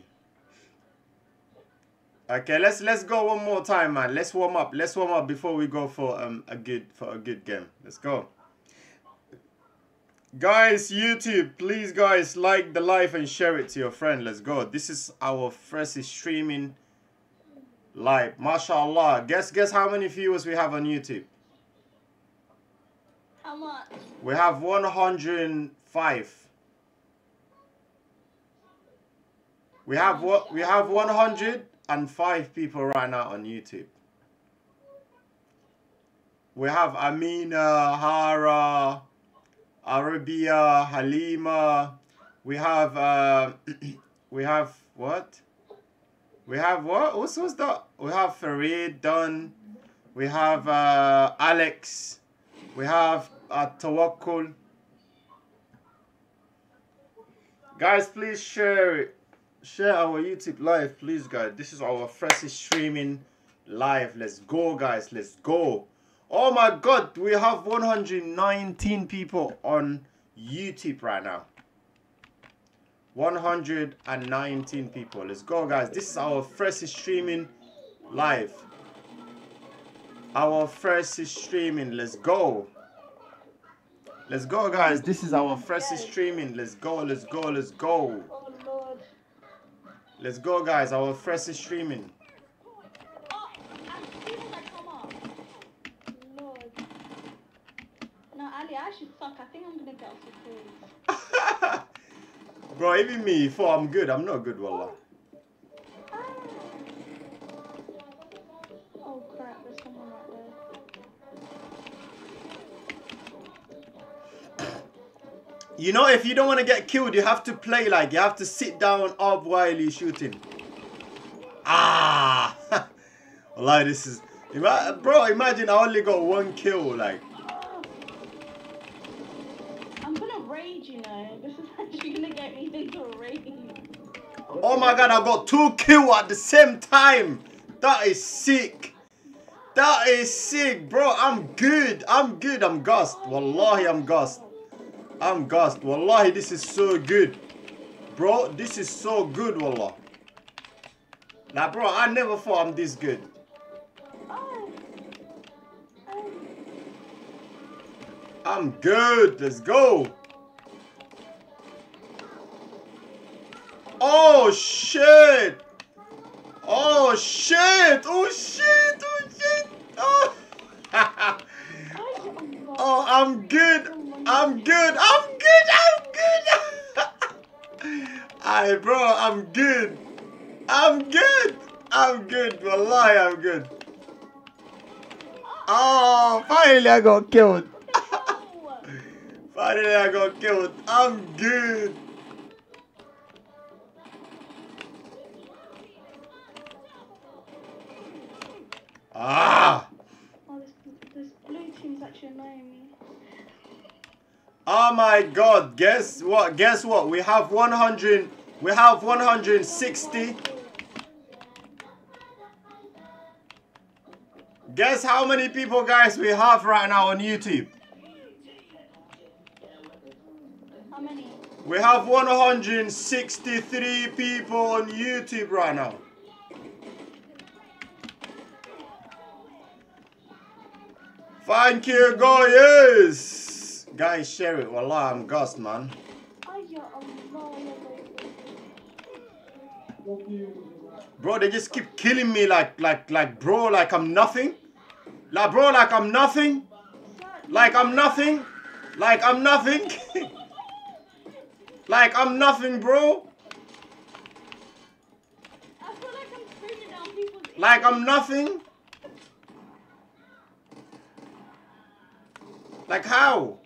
Okay, let's let's go one more time, man. Let's warm up. Let's warm up before we go for um a good for a good game. Let's go, guys. YouTube, please, guys, like the live and share it to your friend. Let's go. This is our first streaming live. MashaAllah. Guess guess how many viewers we have on YouTube? How much? We have one hundred and five. We have what? We have one hundred. And five people right now on YouTube. We have Amina, Hara, Arabia, Halima. We have uh, we have what? We have what? What's what's that? We have Farid, Don. We have uh, Alex. We have uh, Tawakkul. Guys, please share it. Share our YouTube live, please, guys. This is our first streaming live. Let's go, guys. Let's go. Oh my god, we have one hundred nineteen people on YouTube right now. one hundred nineteen people. Let's go, guys. This is our first streaming live. Our first streaming. Let's go. Let's go, guys. This is our first streaming. Let's go. Let's go. Let's go. Let's go, guys. Our fresh is streaming. Oh, as soon as I come up. Lord. No, Ali, I should suck. I think I'm going to get off the stage. Bro, even me, for I'm good. I'm not good, wallah. Ah. Oh, crap. There's someone right there. You know, if you don't want to get killed, you have to play like, you have to sit down up while you're shooting. Ah! Like, this is... Ima bro, imagine I only got one kill, like. I'm gonna rage, you know. This is actually gonna get me into a rage. Oh my god, I got two kills at the same time! That is sick! That is sick, bro! I'm good! I'm good, I'm gassed. Wallahi, I'm gassed. I'm gassed. Wallahi, this is so good. Bro, this is so good, wallah. Nah, bro, I never thought I'm this good. Oh. Oh. I'm good. Let's go. Oh, shit. Oh, shit. Oh, shit. Oh, shit. Oh, oh I'm good. I'm good. I'm good. I'm good. Aye, bro. I'm good. I'm good. I'm good. Wallahi, I'm good. Oh, finally I got killed. Finally I got killed. I'm good. Ah! Oh, this, this blue team's actually annoying me. Oh my God! Guess what? Guess what? We have one hundred. We have one hundred sixty. Guess how many people, guys, we have right now on YouTube? How many? We have one hundred sixty-three people on YouTube right now. Thank you, guys! Guys, share it. Wallah, I'm Ghost, man. Bro, they just keep killing me like, like, like, bro, like I'm nothing. Like, bro, like I'm nothing. Like, I'm nothing. Like, I'm nothing. Like, I'm nothing, bro. I feel like I'm screaming down people's ears. Like, I'm nothing. Like how?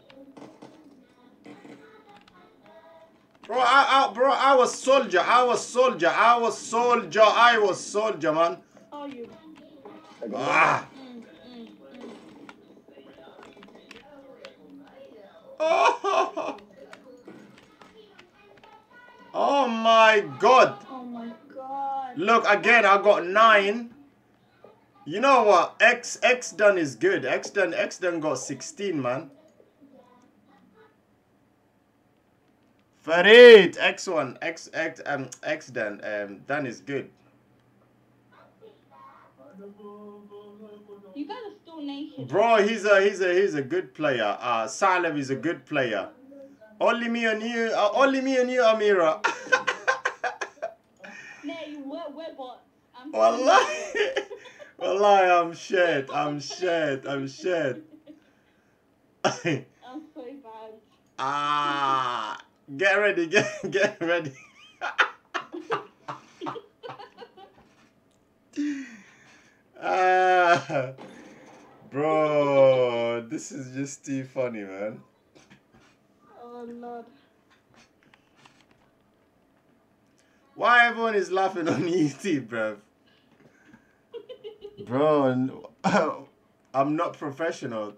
Bro, I, I, bro, I was soldier, I was soldier, I was soldier, I was soldier, man. Oh, you. Ah. Mm, mm, mm. Oh. Oh my God. Oh my God. Look, again, I got nine. You know what? X X done is good. X done X done got sixteen, man. Farid X one X X um X done um done is good. You guys are still naked. Bro, he's a he's a he's a good player. Uh, Salem is a good player. Only me and you. Uh, only me and you, Amira. Nah, you were were but I'm. Wallahi. Wallahi, I'm shit, I'm shit, I'm shit. I'm so bad. Ah, get ready, get, get ready. Ah, bro, this is just too funny, man. Oh, Lord. Why everyone is laughing on YouTube, bruv? Bro, I'm not professional.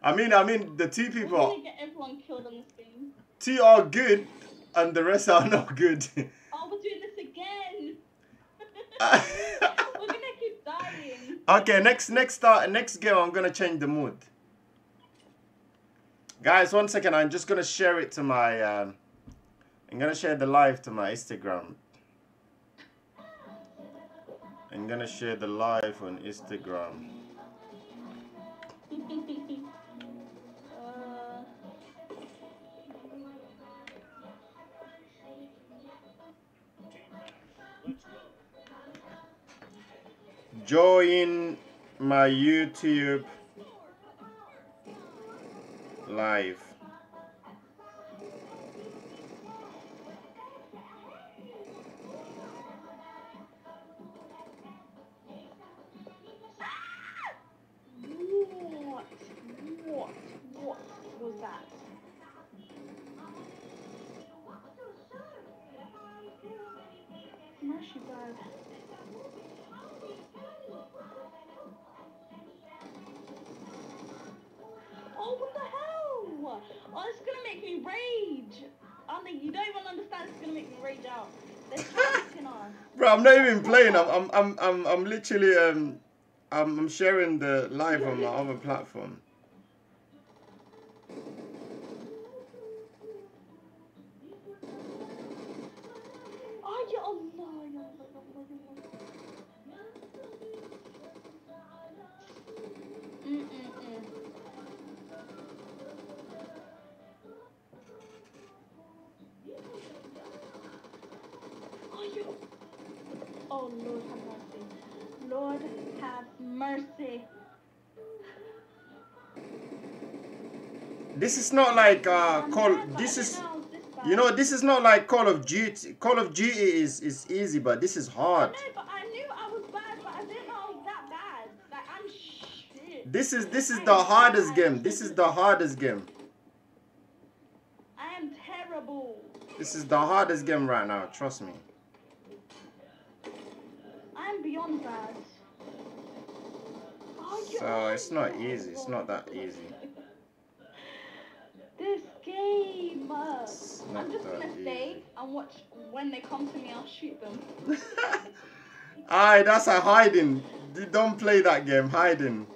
I mean, I mean, the two people. We're gonna get everyone killed on this game. Two are good, and the rest are not good. Oh, we're doing this again. We're gonna keep dying. Okay, next, next start, next game. I'm gonna change the mood. Guys, one second. I'm just gonna share it to my. Um, I'm gonna share the live to my Instagram. I'm gonna share the live on Instagram. uh... Join my YouTube live. I'm not even playing. I'm, I'm, I'm, I'm, I'm literally, um, I'm, I'm sharing the live on my other platform. This is not like uh, Call. This is, you know, this is not like Call of Duty. Call of Duty is is easy, but this is hard. I know, but I knew I was bad, but I didn't know I was that bad. Like I'm shit. This is this is the hardest game. This is the hardest game. I am terrible. This is the hardest game right now. Trust me. I'm beyond that. So it's not easy. It's not that easy. This game. I'm just gonna stay and watch. When they come to me, I'll shoot them. Aye, that's a hiding. You don't play that game. Hiding.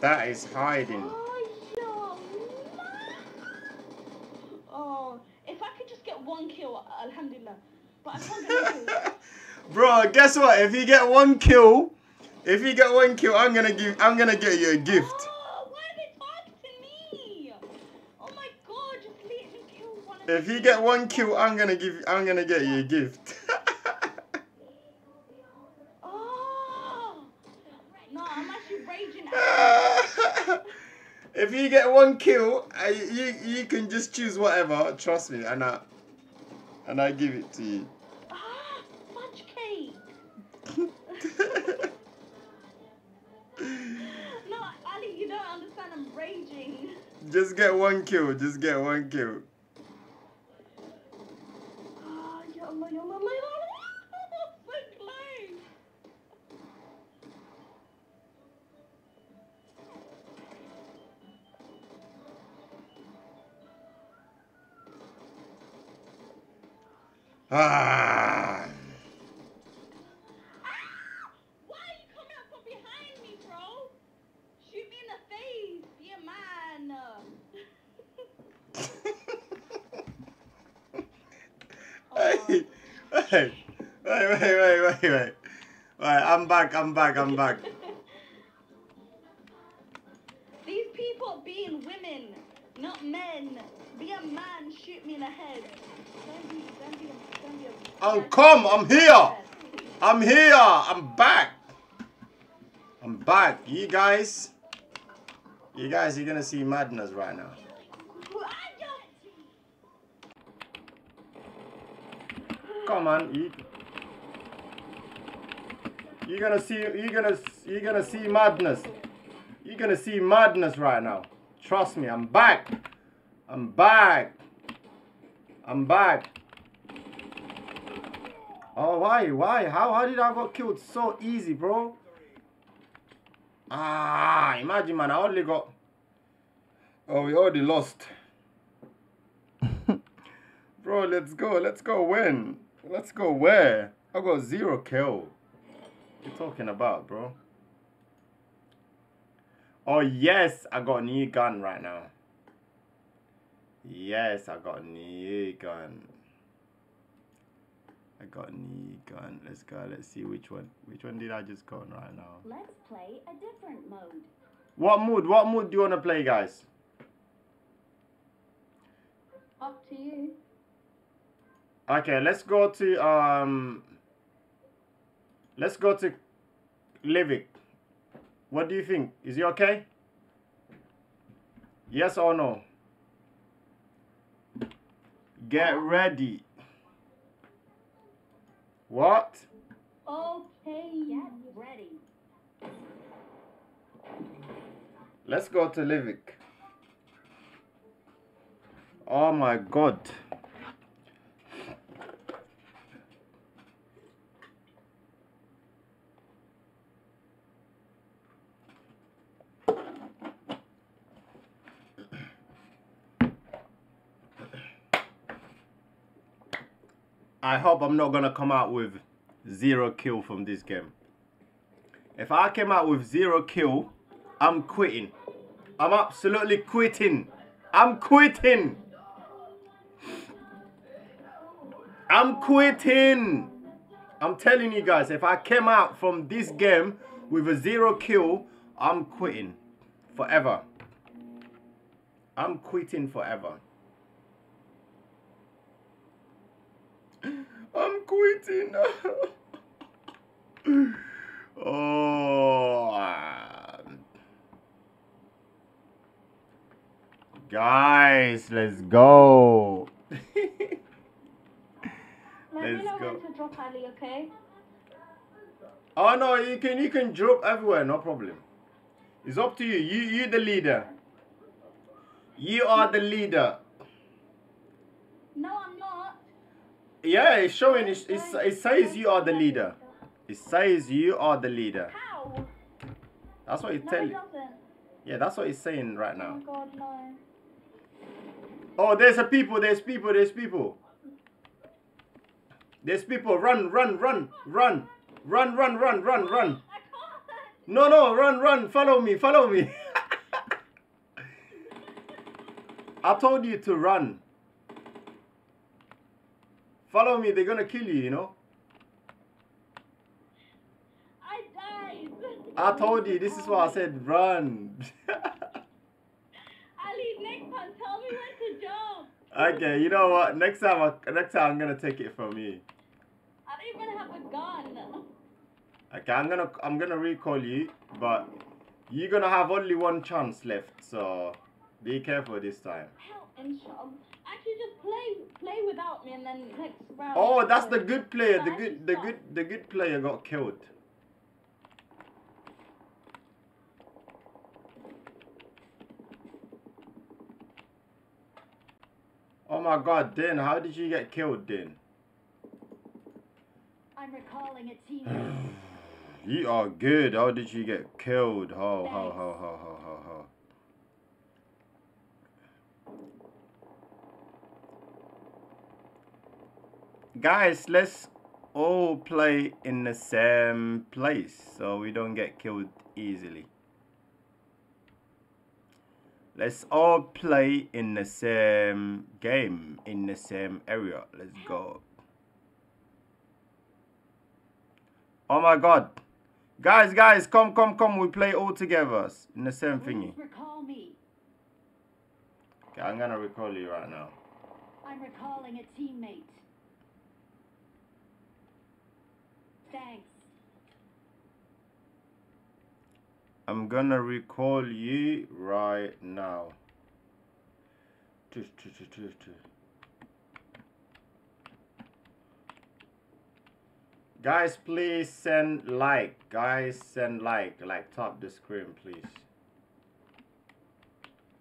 That is hiding. Oh, yeah. Oh, if I could just get one kill, alhamdulillah. But I can't get one kill. Bro, guess what? If you get one kill, if you get one kill, I'm gonna give. I'm gonna get you a gift. Oh, why are they talking to me? Oh my god! Just let me kill one. Of if you get one kill, I'm gonna give. I'm gonna get you a gift. Oh no! I'm actually raging out. If you get one kill, I, you you can just choose whatever. Trust me, and I and I give it to you. Ah, fudge cake. No, Ali, you don't understand. I'm raging. Just get one kill. Just get one kill. Ah, ya Allah, ya Allah, ya Allah. Ah. Ah! Why are you coming up from behind me, bro? Shoot me in the face, yeah, man. Hey, wait, wait, wait, wait, wait, wait. I'm back, I'm back, I'm back. These people being women, not men. Be a man, shoot me in the head. Don't be, don't be a Oh come, I'm here! I'm here! I'm back! I'm back. You guys, you guys are gonna see madness right now. Come on, you, you're gonna see you're gonna you're gonna see madness. You're gonna see madness right now. Trust me, I'm back. I'm back. I'm back. Oh, why? Why? How, how did I got killed so easy, bro? Ah, imagine, man. I only got... Oh, we already lost. Bro, let's go. Let's go win. Let's go where? I got zero kill. What are you talking about, bro? Oh, yes. I got a new gun right now. Yes, I got a new gun. I got a new gun. Let's go. Let's see which one. Which one did I just go on right now? Let's play a different mode. What mode? What mode do you want to play, guys? Up to you. Okay, let's go to um. Let's go to Livik. What do you think? Is he okay? Yes or no? Get ready. What? Okay, yeah, ready. Let's go to Livik. Oh my god. I hope I'm not gonna come out with zero kill from this game. If I came out with zero kill, I'm quitting. I'm absolutely quitting. I'm quitting. I'm quitting. I'm telling you guys, if I came out from this game with a zero kill, I'm quitting forever. I'm quitting forever. I'm quitting. Oh. Guys, let's go. Let let's me know go. When to drop Ali, okay? Oh no, you can you can drop everywhere, no problem. It's up to you. You you the leader. You are the leader. No, I'm not. Yeah, it's showing. It, it, it says you are the leader. It says you are the leader. How? That's what it's no, telling. It yeah, that's what it's saying right now. Oh, God, no. Oh, there's a people, there's people, there's people. There's people, run, run, run, run, run, run, run, run, run. No, no, run, run, follow me, follow me. I told you to run. Follow me, they're gonna kill you, you know. I died. I told you, this is why I said run. Tell me when to jump. Okay, you know what? Next time, I, next time I'm gonna take it from you. I don't even have a gun. Okay, I'm gonna, I'm gonna recall you, but you're gonna have only one chance left. So be careful this time. Help and shove. Actually, just play, play without me, and then next round. Oh, that's the good player. The good, the good, the good player got killed. Oh my God, Din, how did you get killed, Din? I'm recalling a team. You are good. How did you get killed? Ho, ho, ho, ho, ho, ho, ho. Guys, let's all play in the same place so we don't get killed easily. Let's all play in the same game, in the same area. Let's go. Oh my God. Guys, guys, come, come, come. We play all together in the same thingy. Recall me. Okay, I'm going to recall you right now. I'm recalling a teammate. Thanks. I'm gonna recall you right now. Guys, please send like. Guys, send like. Like, top the screen, please.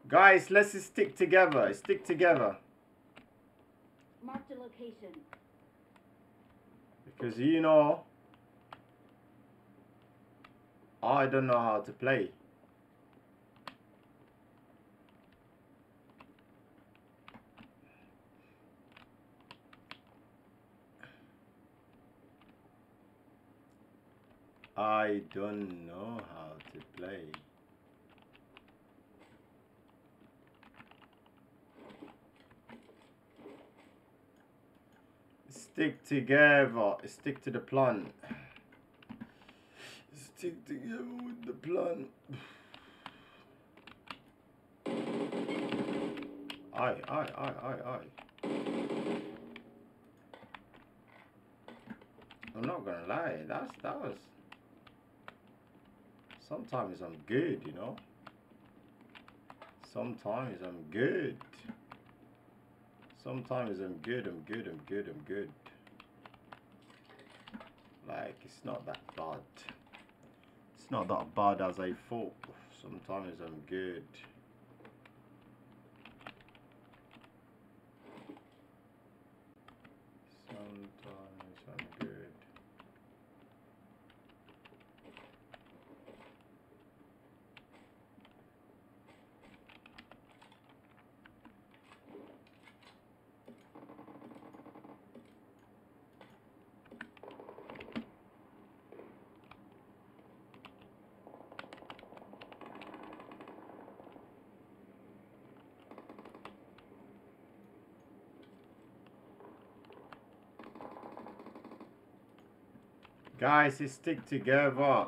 Guys, let's stick together. Stick together. Mark the location. Because you know... I don't know how to play. I don't know how to play. Stick together, stick to the plan. Stick together with the plan. Aye, aye, aye, aye, aye. I'm not gonna lie, that's that was. Sometimes I'm good, you know. Sometimes I'm good. Sometimes I'm good, I'm good, I'm good, I'm good. Like, it's not that bad. Not that bad as I thought. Sometimes I'm good. Sometimes I'm good. Guys, stick together.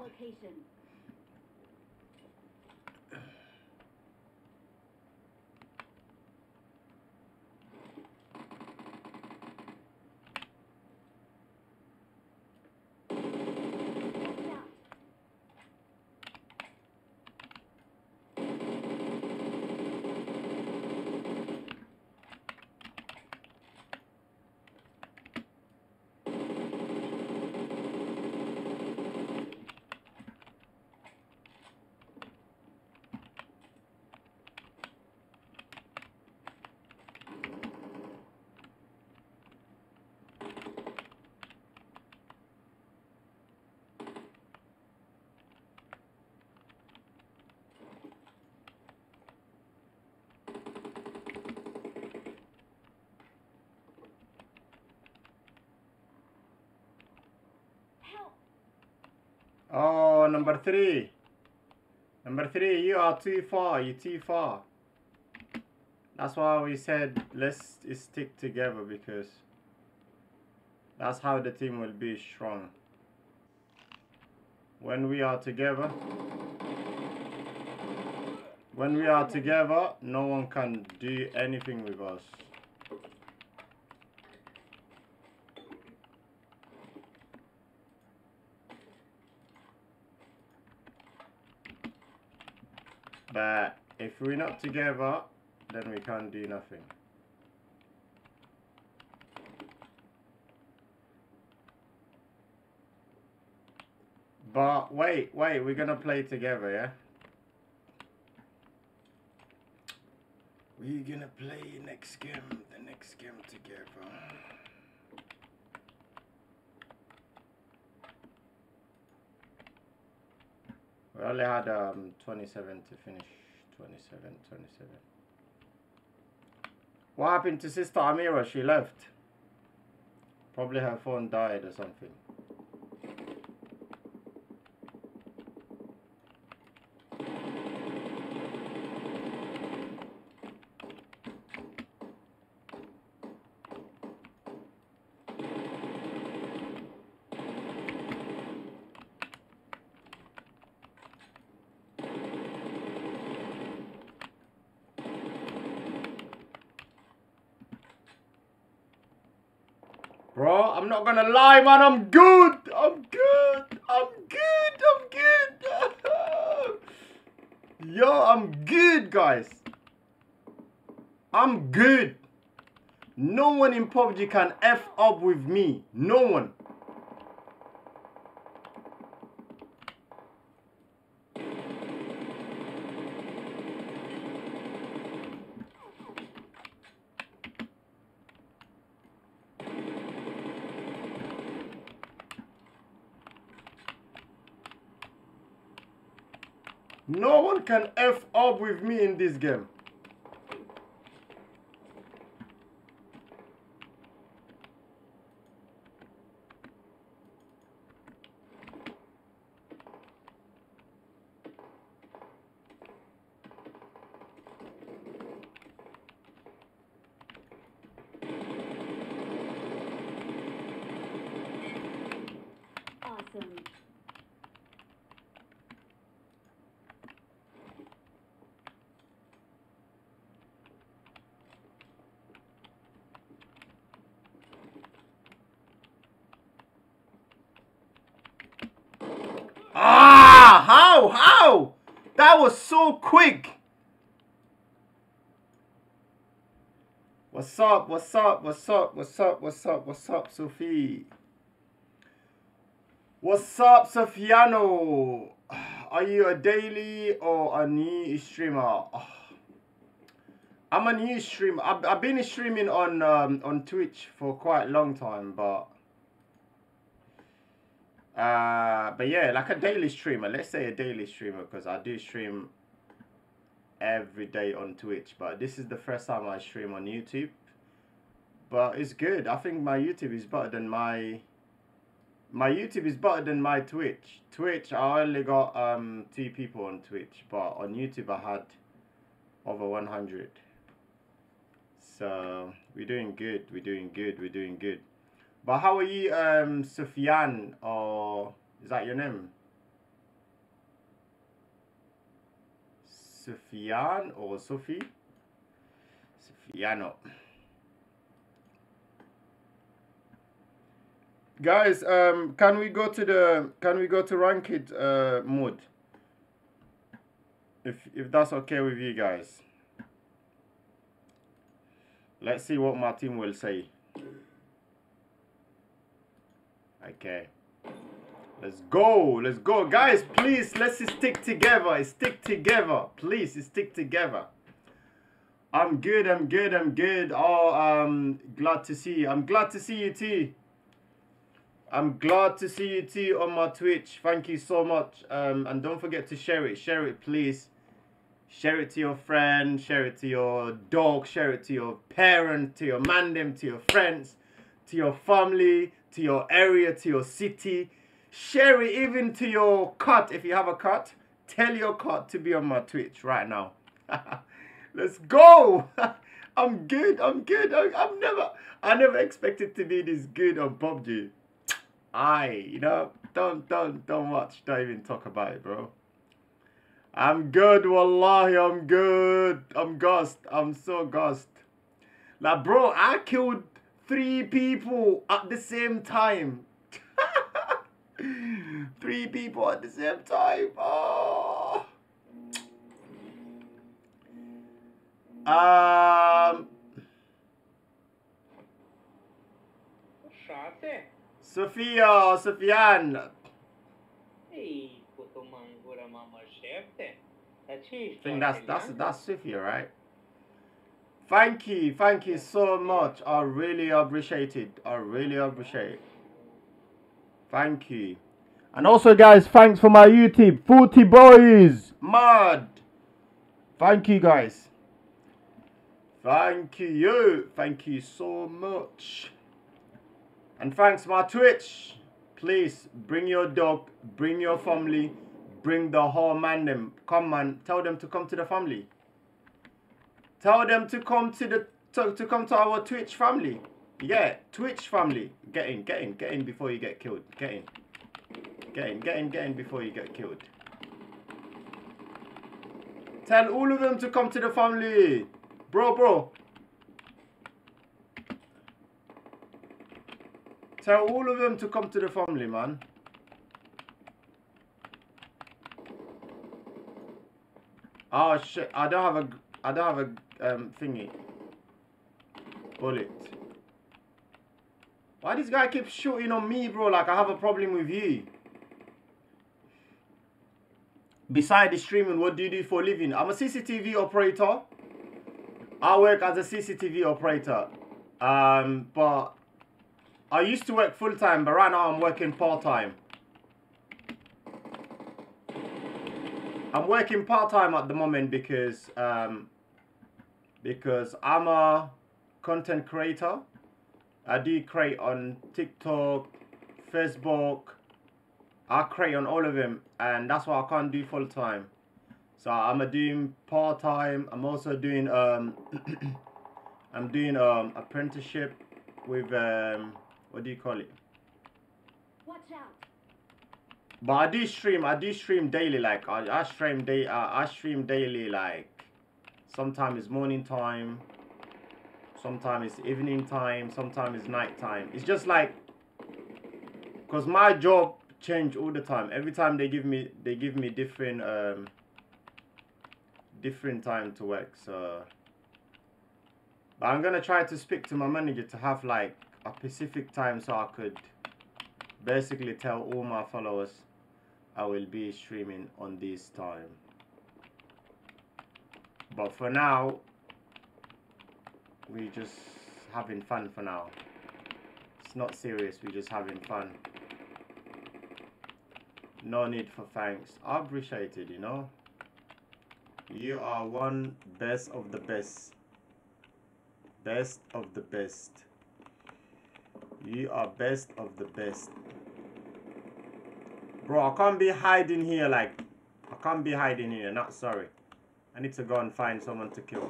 number three. Number three, you are too far, you're too far. That's why we said let's stick together, because that's how the team will be strong. When we are together, when we are together, no one can do anything with us. But if we're not together, then we can't do nothing. But wait, wait, we're gonna play together, yeah? We're gonna play next game, the next game together. We only had um, twenty-seven to finish. twenty-seven, twenty-seven. What happened to Sister Amira? She left. Probably her phone died or something. Bro, I'm not gonna lie, man, I'm good! I'm good! I'm good! I'm good! Yo, I'm good, guys! I'm good! No one in P U B G can F up with me. No one. No one can F up with me in this game. How? How? That was so quick. What's up? What's up? What's up? What's up? What's up? What's up, Sophie? What's up, Sofiano? Are you a daily or a new streamer? Oh. I'm a new streamer. I've, I've been streaming on um, on Twitch for quite a long time, but. Uh, but yeah, like a daily streamer, let's say a daily streamer, because I do stream every day on Twitch, but this is the first time I stream on YouTube. But it's good. I think my YouTube is better than my my YouTube is better than my Twitch. Twitch, I only got um two people on Twitch, but on YouTube I had over one hundred. So we're doing good. We're doing good. We're doing good. But how are you, um, Sufyan, or is that your name? Sufyan or Sophie? Sufiano. Guys, um, can we go to the can we go to ranked uh, mode? If if that's okay with you guys. Let's see what my team will say. Okay, let's go, let's go, guys. Please, let's stick together, stick together, please stick together. I'm good, I'm good, I'm good. Oh, um, glad to see you. I'm glad to see you too. I'm glad to see you too on my Twitch. Thank you so much. Um, and don't forget to share it, share it, please. Share it to your friend, share it to your dog, share it to your parent, to your mandem, to your friends, to your family, to your area, to your city. Share it even to your cut if you have a cut. Tell your cut to be on my Twitch right now. Let's go. I'm good. I'm good. I, I'm never. I never expected to be this good on P U B G. Aye, you know. Don't don't don't watch. Don't even talk about it, bro. I'm good, wallahi. I'm good. I'm gassed. I'm so gassed. Like, bro, I killed three people at the same time. Three people at the same time. Oh. Um. Sophia, Sofian. Hey, I think that's that's that's Sophia, right? Thank you, thank you so much. I really appreciate it. I really appreciate it. Thank you. And also, guys, thanks for my YouTube. forty boys. Mad. Thank you, guys. Thank you. Thank you so much. And thanks, my Twitch. Please, bring your dog. Bring your family. Bring the whole man them. Come, man. Tell them to come to the family. Tell them to come to the to, to come to our Twitch family. Yeah, Twitch family. Get in, get in, get in before you get killed. Get in. Get in, get in, get in before you get killed. Tell all of them to come to the family. Bro, bro. Tell all of them to come to the family, man. Oh shit, I don't have a I don't have a um thingy. Bullet. Why this guy keeps shooting on me, bro? Like I have a problem with you. Beside the streaming, what do you do for a living? I'm a C C T V operator. I work as a C C T V operator. Um, but I used to work full time, but right now I'm working part time. I'm working part time at the moment because um, because I'm a content creator. I do create on TikTok, Facebook, I create on all of them, and that's why I can't do full time. So I'm doing part time. I'm also doing um, I'm doing um apprenticeship with um, what do you call it? Watch out! But I do stream. I do stream daily. Like I, I stream day. Uh, I stream daily. Like sometimes it's morning time. Sometimes it's evening time, sometimes it's night time. It's just like, because my job change all the time. Every time they give me, they give me different, um, different time to work. So, but I'm gonna try to speak to my manager to have like a Pacific time, so I could basically tell all my followers I will be streaming on this time. But for now, we just having fun for now. It's not serious, we just having fun. No need for thanks. I appreciate it, you know. You are one best of the best. Best of the best. You are best of the best. Bro, I can't be hiding here like... I can't be hiding here, not sorry. I need to go and find someone to kill.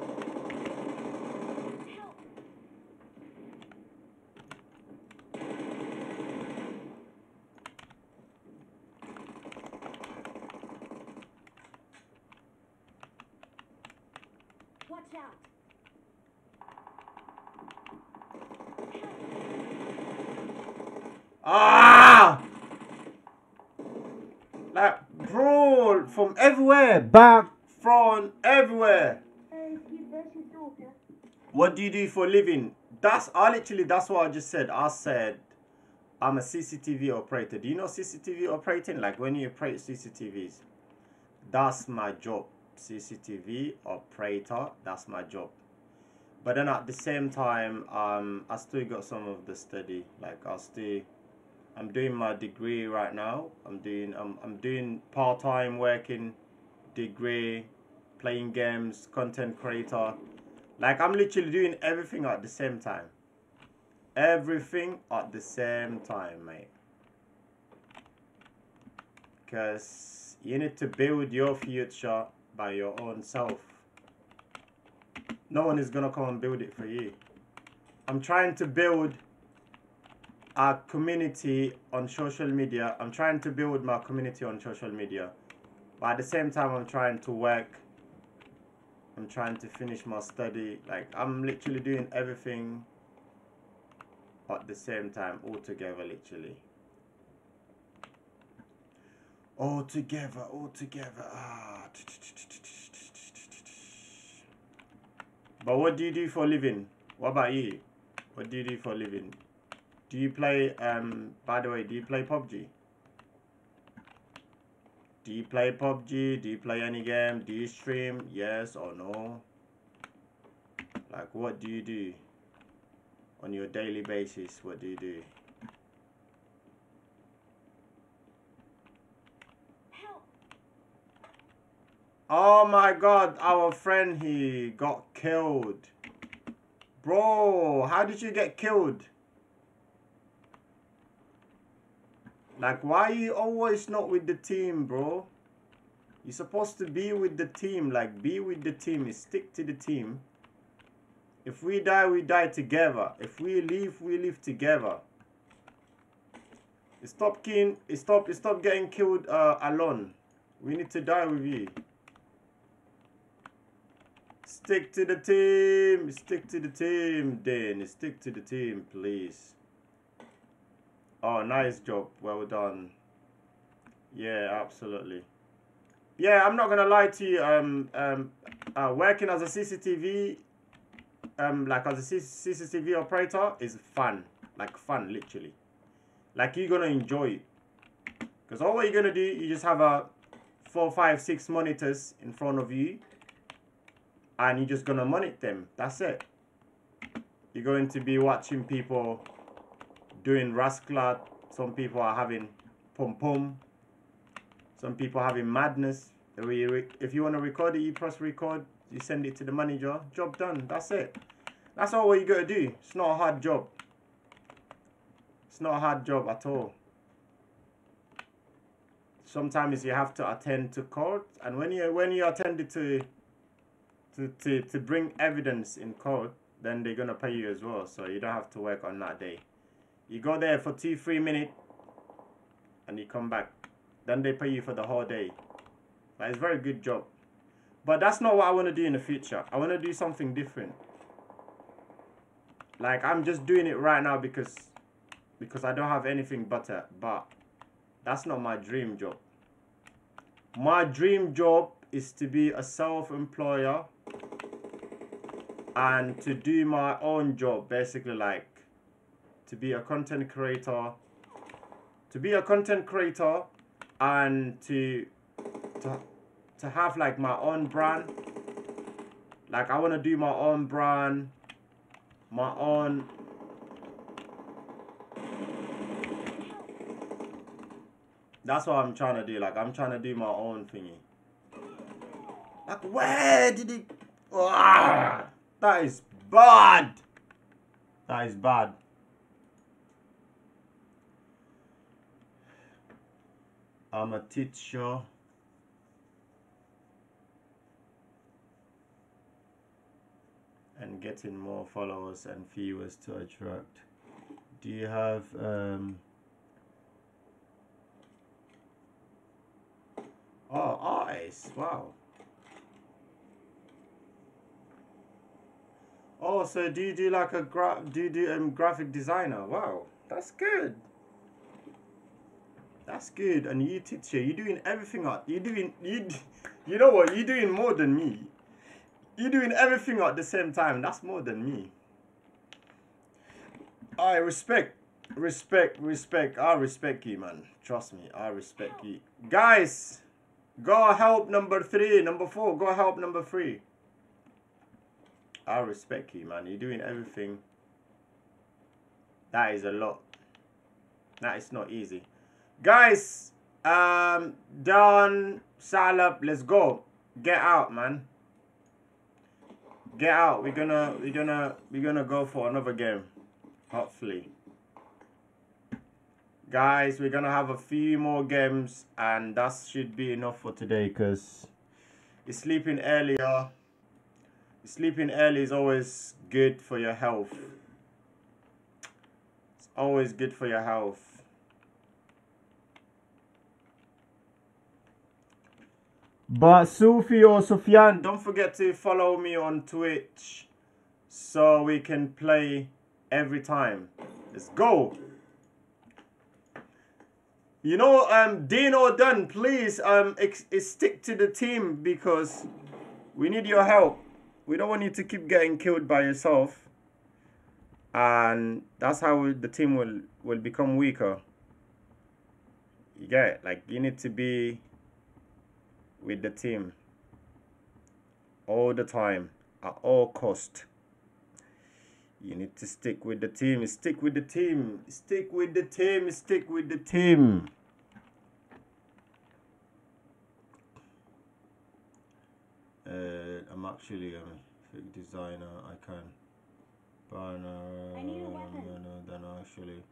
Back, front, everywhere. What do you do for a living? That's I literally that's what I just said. I said I'm a C C T V operator. Do you know C C T V operating? Like when you operate C C T Vs. That's my job. C C T V operator, that's my job. But then at the same time, um I still got some of the study. Like I still I'm doing my degree right now. I'm doing um I'm, I'm doing part-time working. Degree, playing games, content creator. Like I'm literally doing everything at the same time. Everything at the same time, mate. because you need to build your future by your own self. No one is gonna come and build it for you. I'm trying to build a community on social media. I'm trying to build my community on social media. But at the same time, I'm trying to work. I'm trying to finish my study. Like, I'm literally doing everything at the same time, all together, literally. All together, all together. Ah. But what do you do for a living? What about you? What do you do for a living? Do you play, um, by the way, do you play P U B G? Do you play P U B G? Do you play any game? Do you stream? Yes or no? Like, what do you do on your daily basis? What do you do? Oh my god, our friend he got killed. Bro, how did you get killed? Like, why are you always not with the team, bro? You're supposed to be with the team. Like, be with the team. You stick to the team. If we die, we die together. If we leave, we leave together. You stop, king, you stop, you stop getting killed uh, alone. We need to die with you. Stick to the team, stick to the team, Dan. Stick to the team, please. Oh, nice job. Well done. Yeah, absolutely. Yeah, I'm not gonna lie to you. Um, um, uh, working as a C C T V, um, like as a C C T V operator is fun. Like fun, literally. Like you're gonna enjoy it. Cause all what you're gonna do, you just have a four, five, six monitors in front of you. And you're just gonna monitor them. That's it. You're going to be watching people doing rascal. Some people are having pom pom. Some people are having madness. If you want to record it, you press record. You send it to the manager. Job done. That's it. That's all what you gotta do. It's not a hard job. It's not a hard job at all. Sometimes you have to attend to court, and when you when you attend to To, to, to bring evidence in court, then they're gonna pay you as well, so you don't have to work on that day. You go there for two, three minutes, and you come back. Then they pay you for the whole day. But it's a very good job. But that's not what I wanna do in the future. I wanna do something different. Like, I'm just doing it right now because because I don't have anything better, but that's not my dream job. My dream job is to be a self-employer and to do my own job, basically, like to be a content creator to be a content creator and to to, to have like my own brand. Like, I want to do my own brand, my own that's what I'm trying to do. Like, I'm trying to do my own thingy. Like, where did he... Oh, that is bad. That is bad. I'm a teacher. And getting more followers and viewers to attract. Do you have... Um... Oh, eyes. Wow. Oh, so do you do like a gra do you do um graphic designer? Wow, that's good. That's good. And you teacher, you're doing everything at you doing you you know what? You're doing more than me. You're doing everything at the same time. That's more than me. I respect, respect, respect. I respect you, man. Trust me, I respect you, guys. Go help number three, number four. Go help number three. I respect you, man. You're doing everything. That is a lot. That is not easy. Guys, um, Don, Salab, let's go. Get out, man. Get out. We're gonna, we're gonna, we're gonna go for another game. Hopefully. Guys, we're gonna have a few more games and that should be enough for today because it's sleeping earlier. Sleeping early is always good for your health. It's always good for your health. But Sufi or Sufyan, don't forget to follow me on Twitch so we can play every time. Let's go. You know, um, Dean or Dunn, please um, ex ex stick to the team because we need your help. We don't want you to keep getting killed by yourself. And that's how we, the team will, will become weaker. You get it? Like, you need to be with the team all the time, at all cost. You need to stick with the team, stick with the team, stick with the team, stick with the team. Uh, I'm actually um, a fake designer, I can. But no, I need a weapon. No, no, then I actually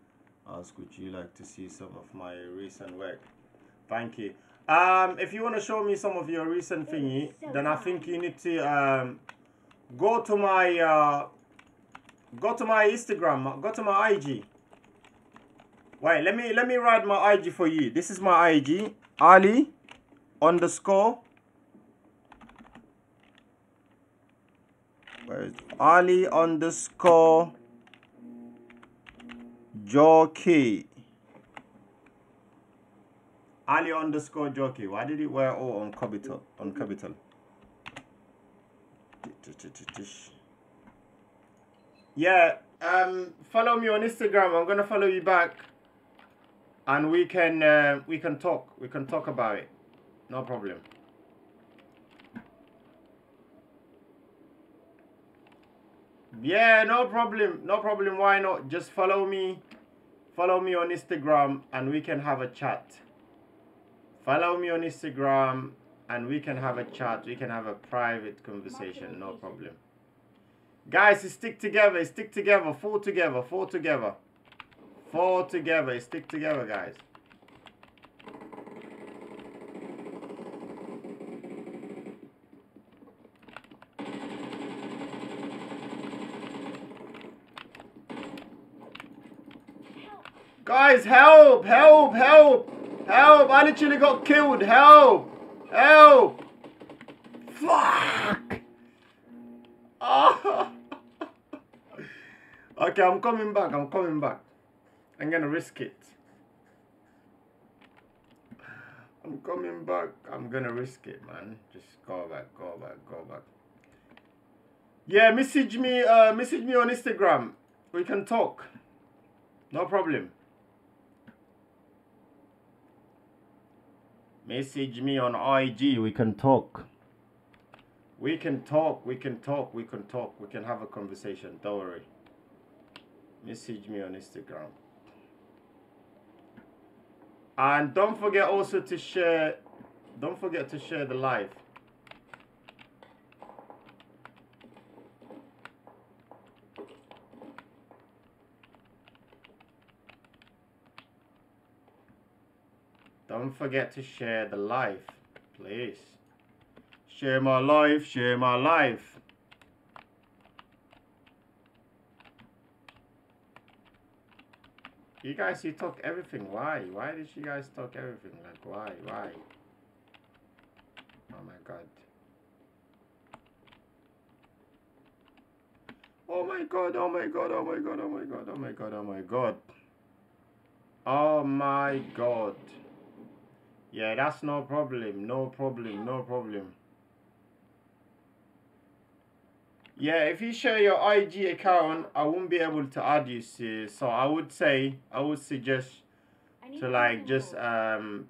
ask, would you like to see some of my recent work? Thank you. Um, if you want to show me some of your recent thingy, so then I think you need to um, go to my... Uh, Go to my Instagram. Go to my I G. Wait, let me let me write my I G for you. This is my I G. Ali underscore. Where is it? Ali underscore jockey. Ali underscore jockey. Why did it wear all on capital? On capital. Yeah, um, follow me on Instagram. I'm gonna follow you back, and we can uh, we can talk. We can talk about it. No problem. Yeah, no problem. No problem. Why not? Just follow me. Follow me on Instagram, and we can have a chat. Follow me on Instagram, and we can have a chat. We can have a private conversation. No problem. Guys, stick together, stick together, fall together, fall together, fall together, stick together, guys. Help. Guys, help, help, help, help, I literally got killed, help, help, fuck. Oh. Okay, I'm coming back, I'm coming back. I'm gonna risk it. I'm coming back, I'm gonna risk it, man. Just go back, go back, go back. Yeah, message me, uh, message me on Instagram. We can talk. No problem. Message me on I G, we can talk. We can talk, we can talk, we can talk, we can have a conversation, don't worry. Message me on Instagram. And don't forget also to share, don't forget to share the live. Don't forget to share the live, please. Share my life, share my life. You guys, you talk everything. Why? Why did you guys talk everything? Like, why? Why? Oh my god. Oh my god, oh my god, oh my god, oh my god, oh my god, oh my god. Oh my god. Yeah, that's no problem, no problem, no problem. Yeah, if you share your I G account, I won't be able to add you, so I would say, I would suggest to like just um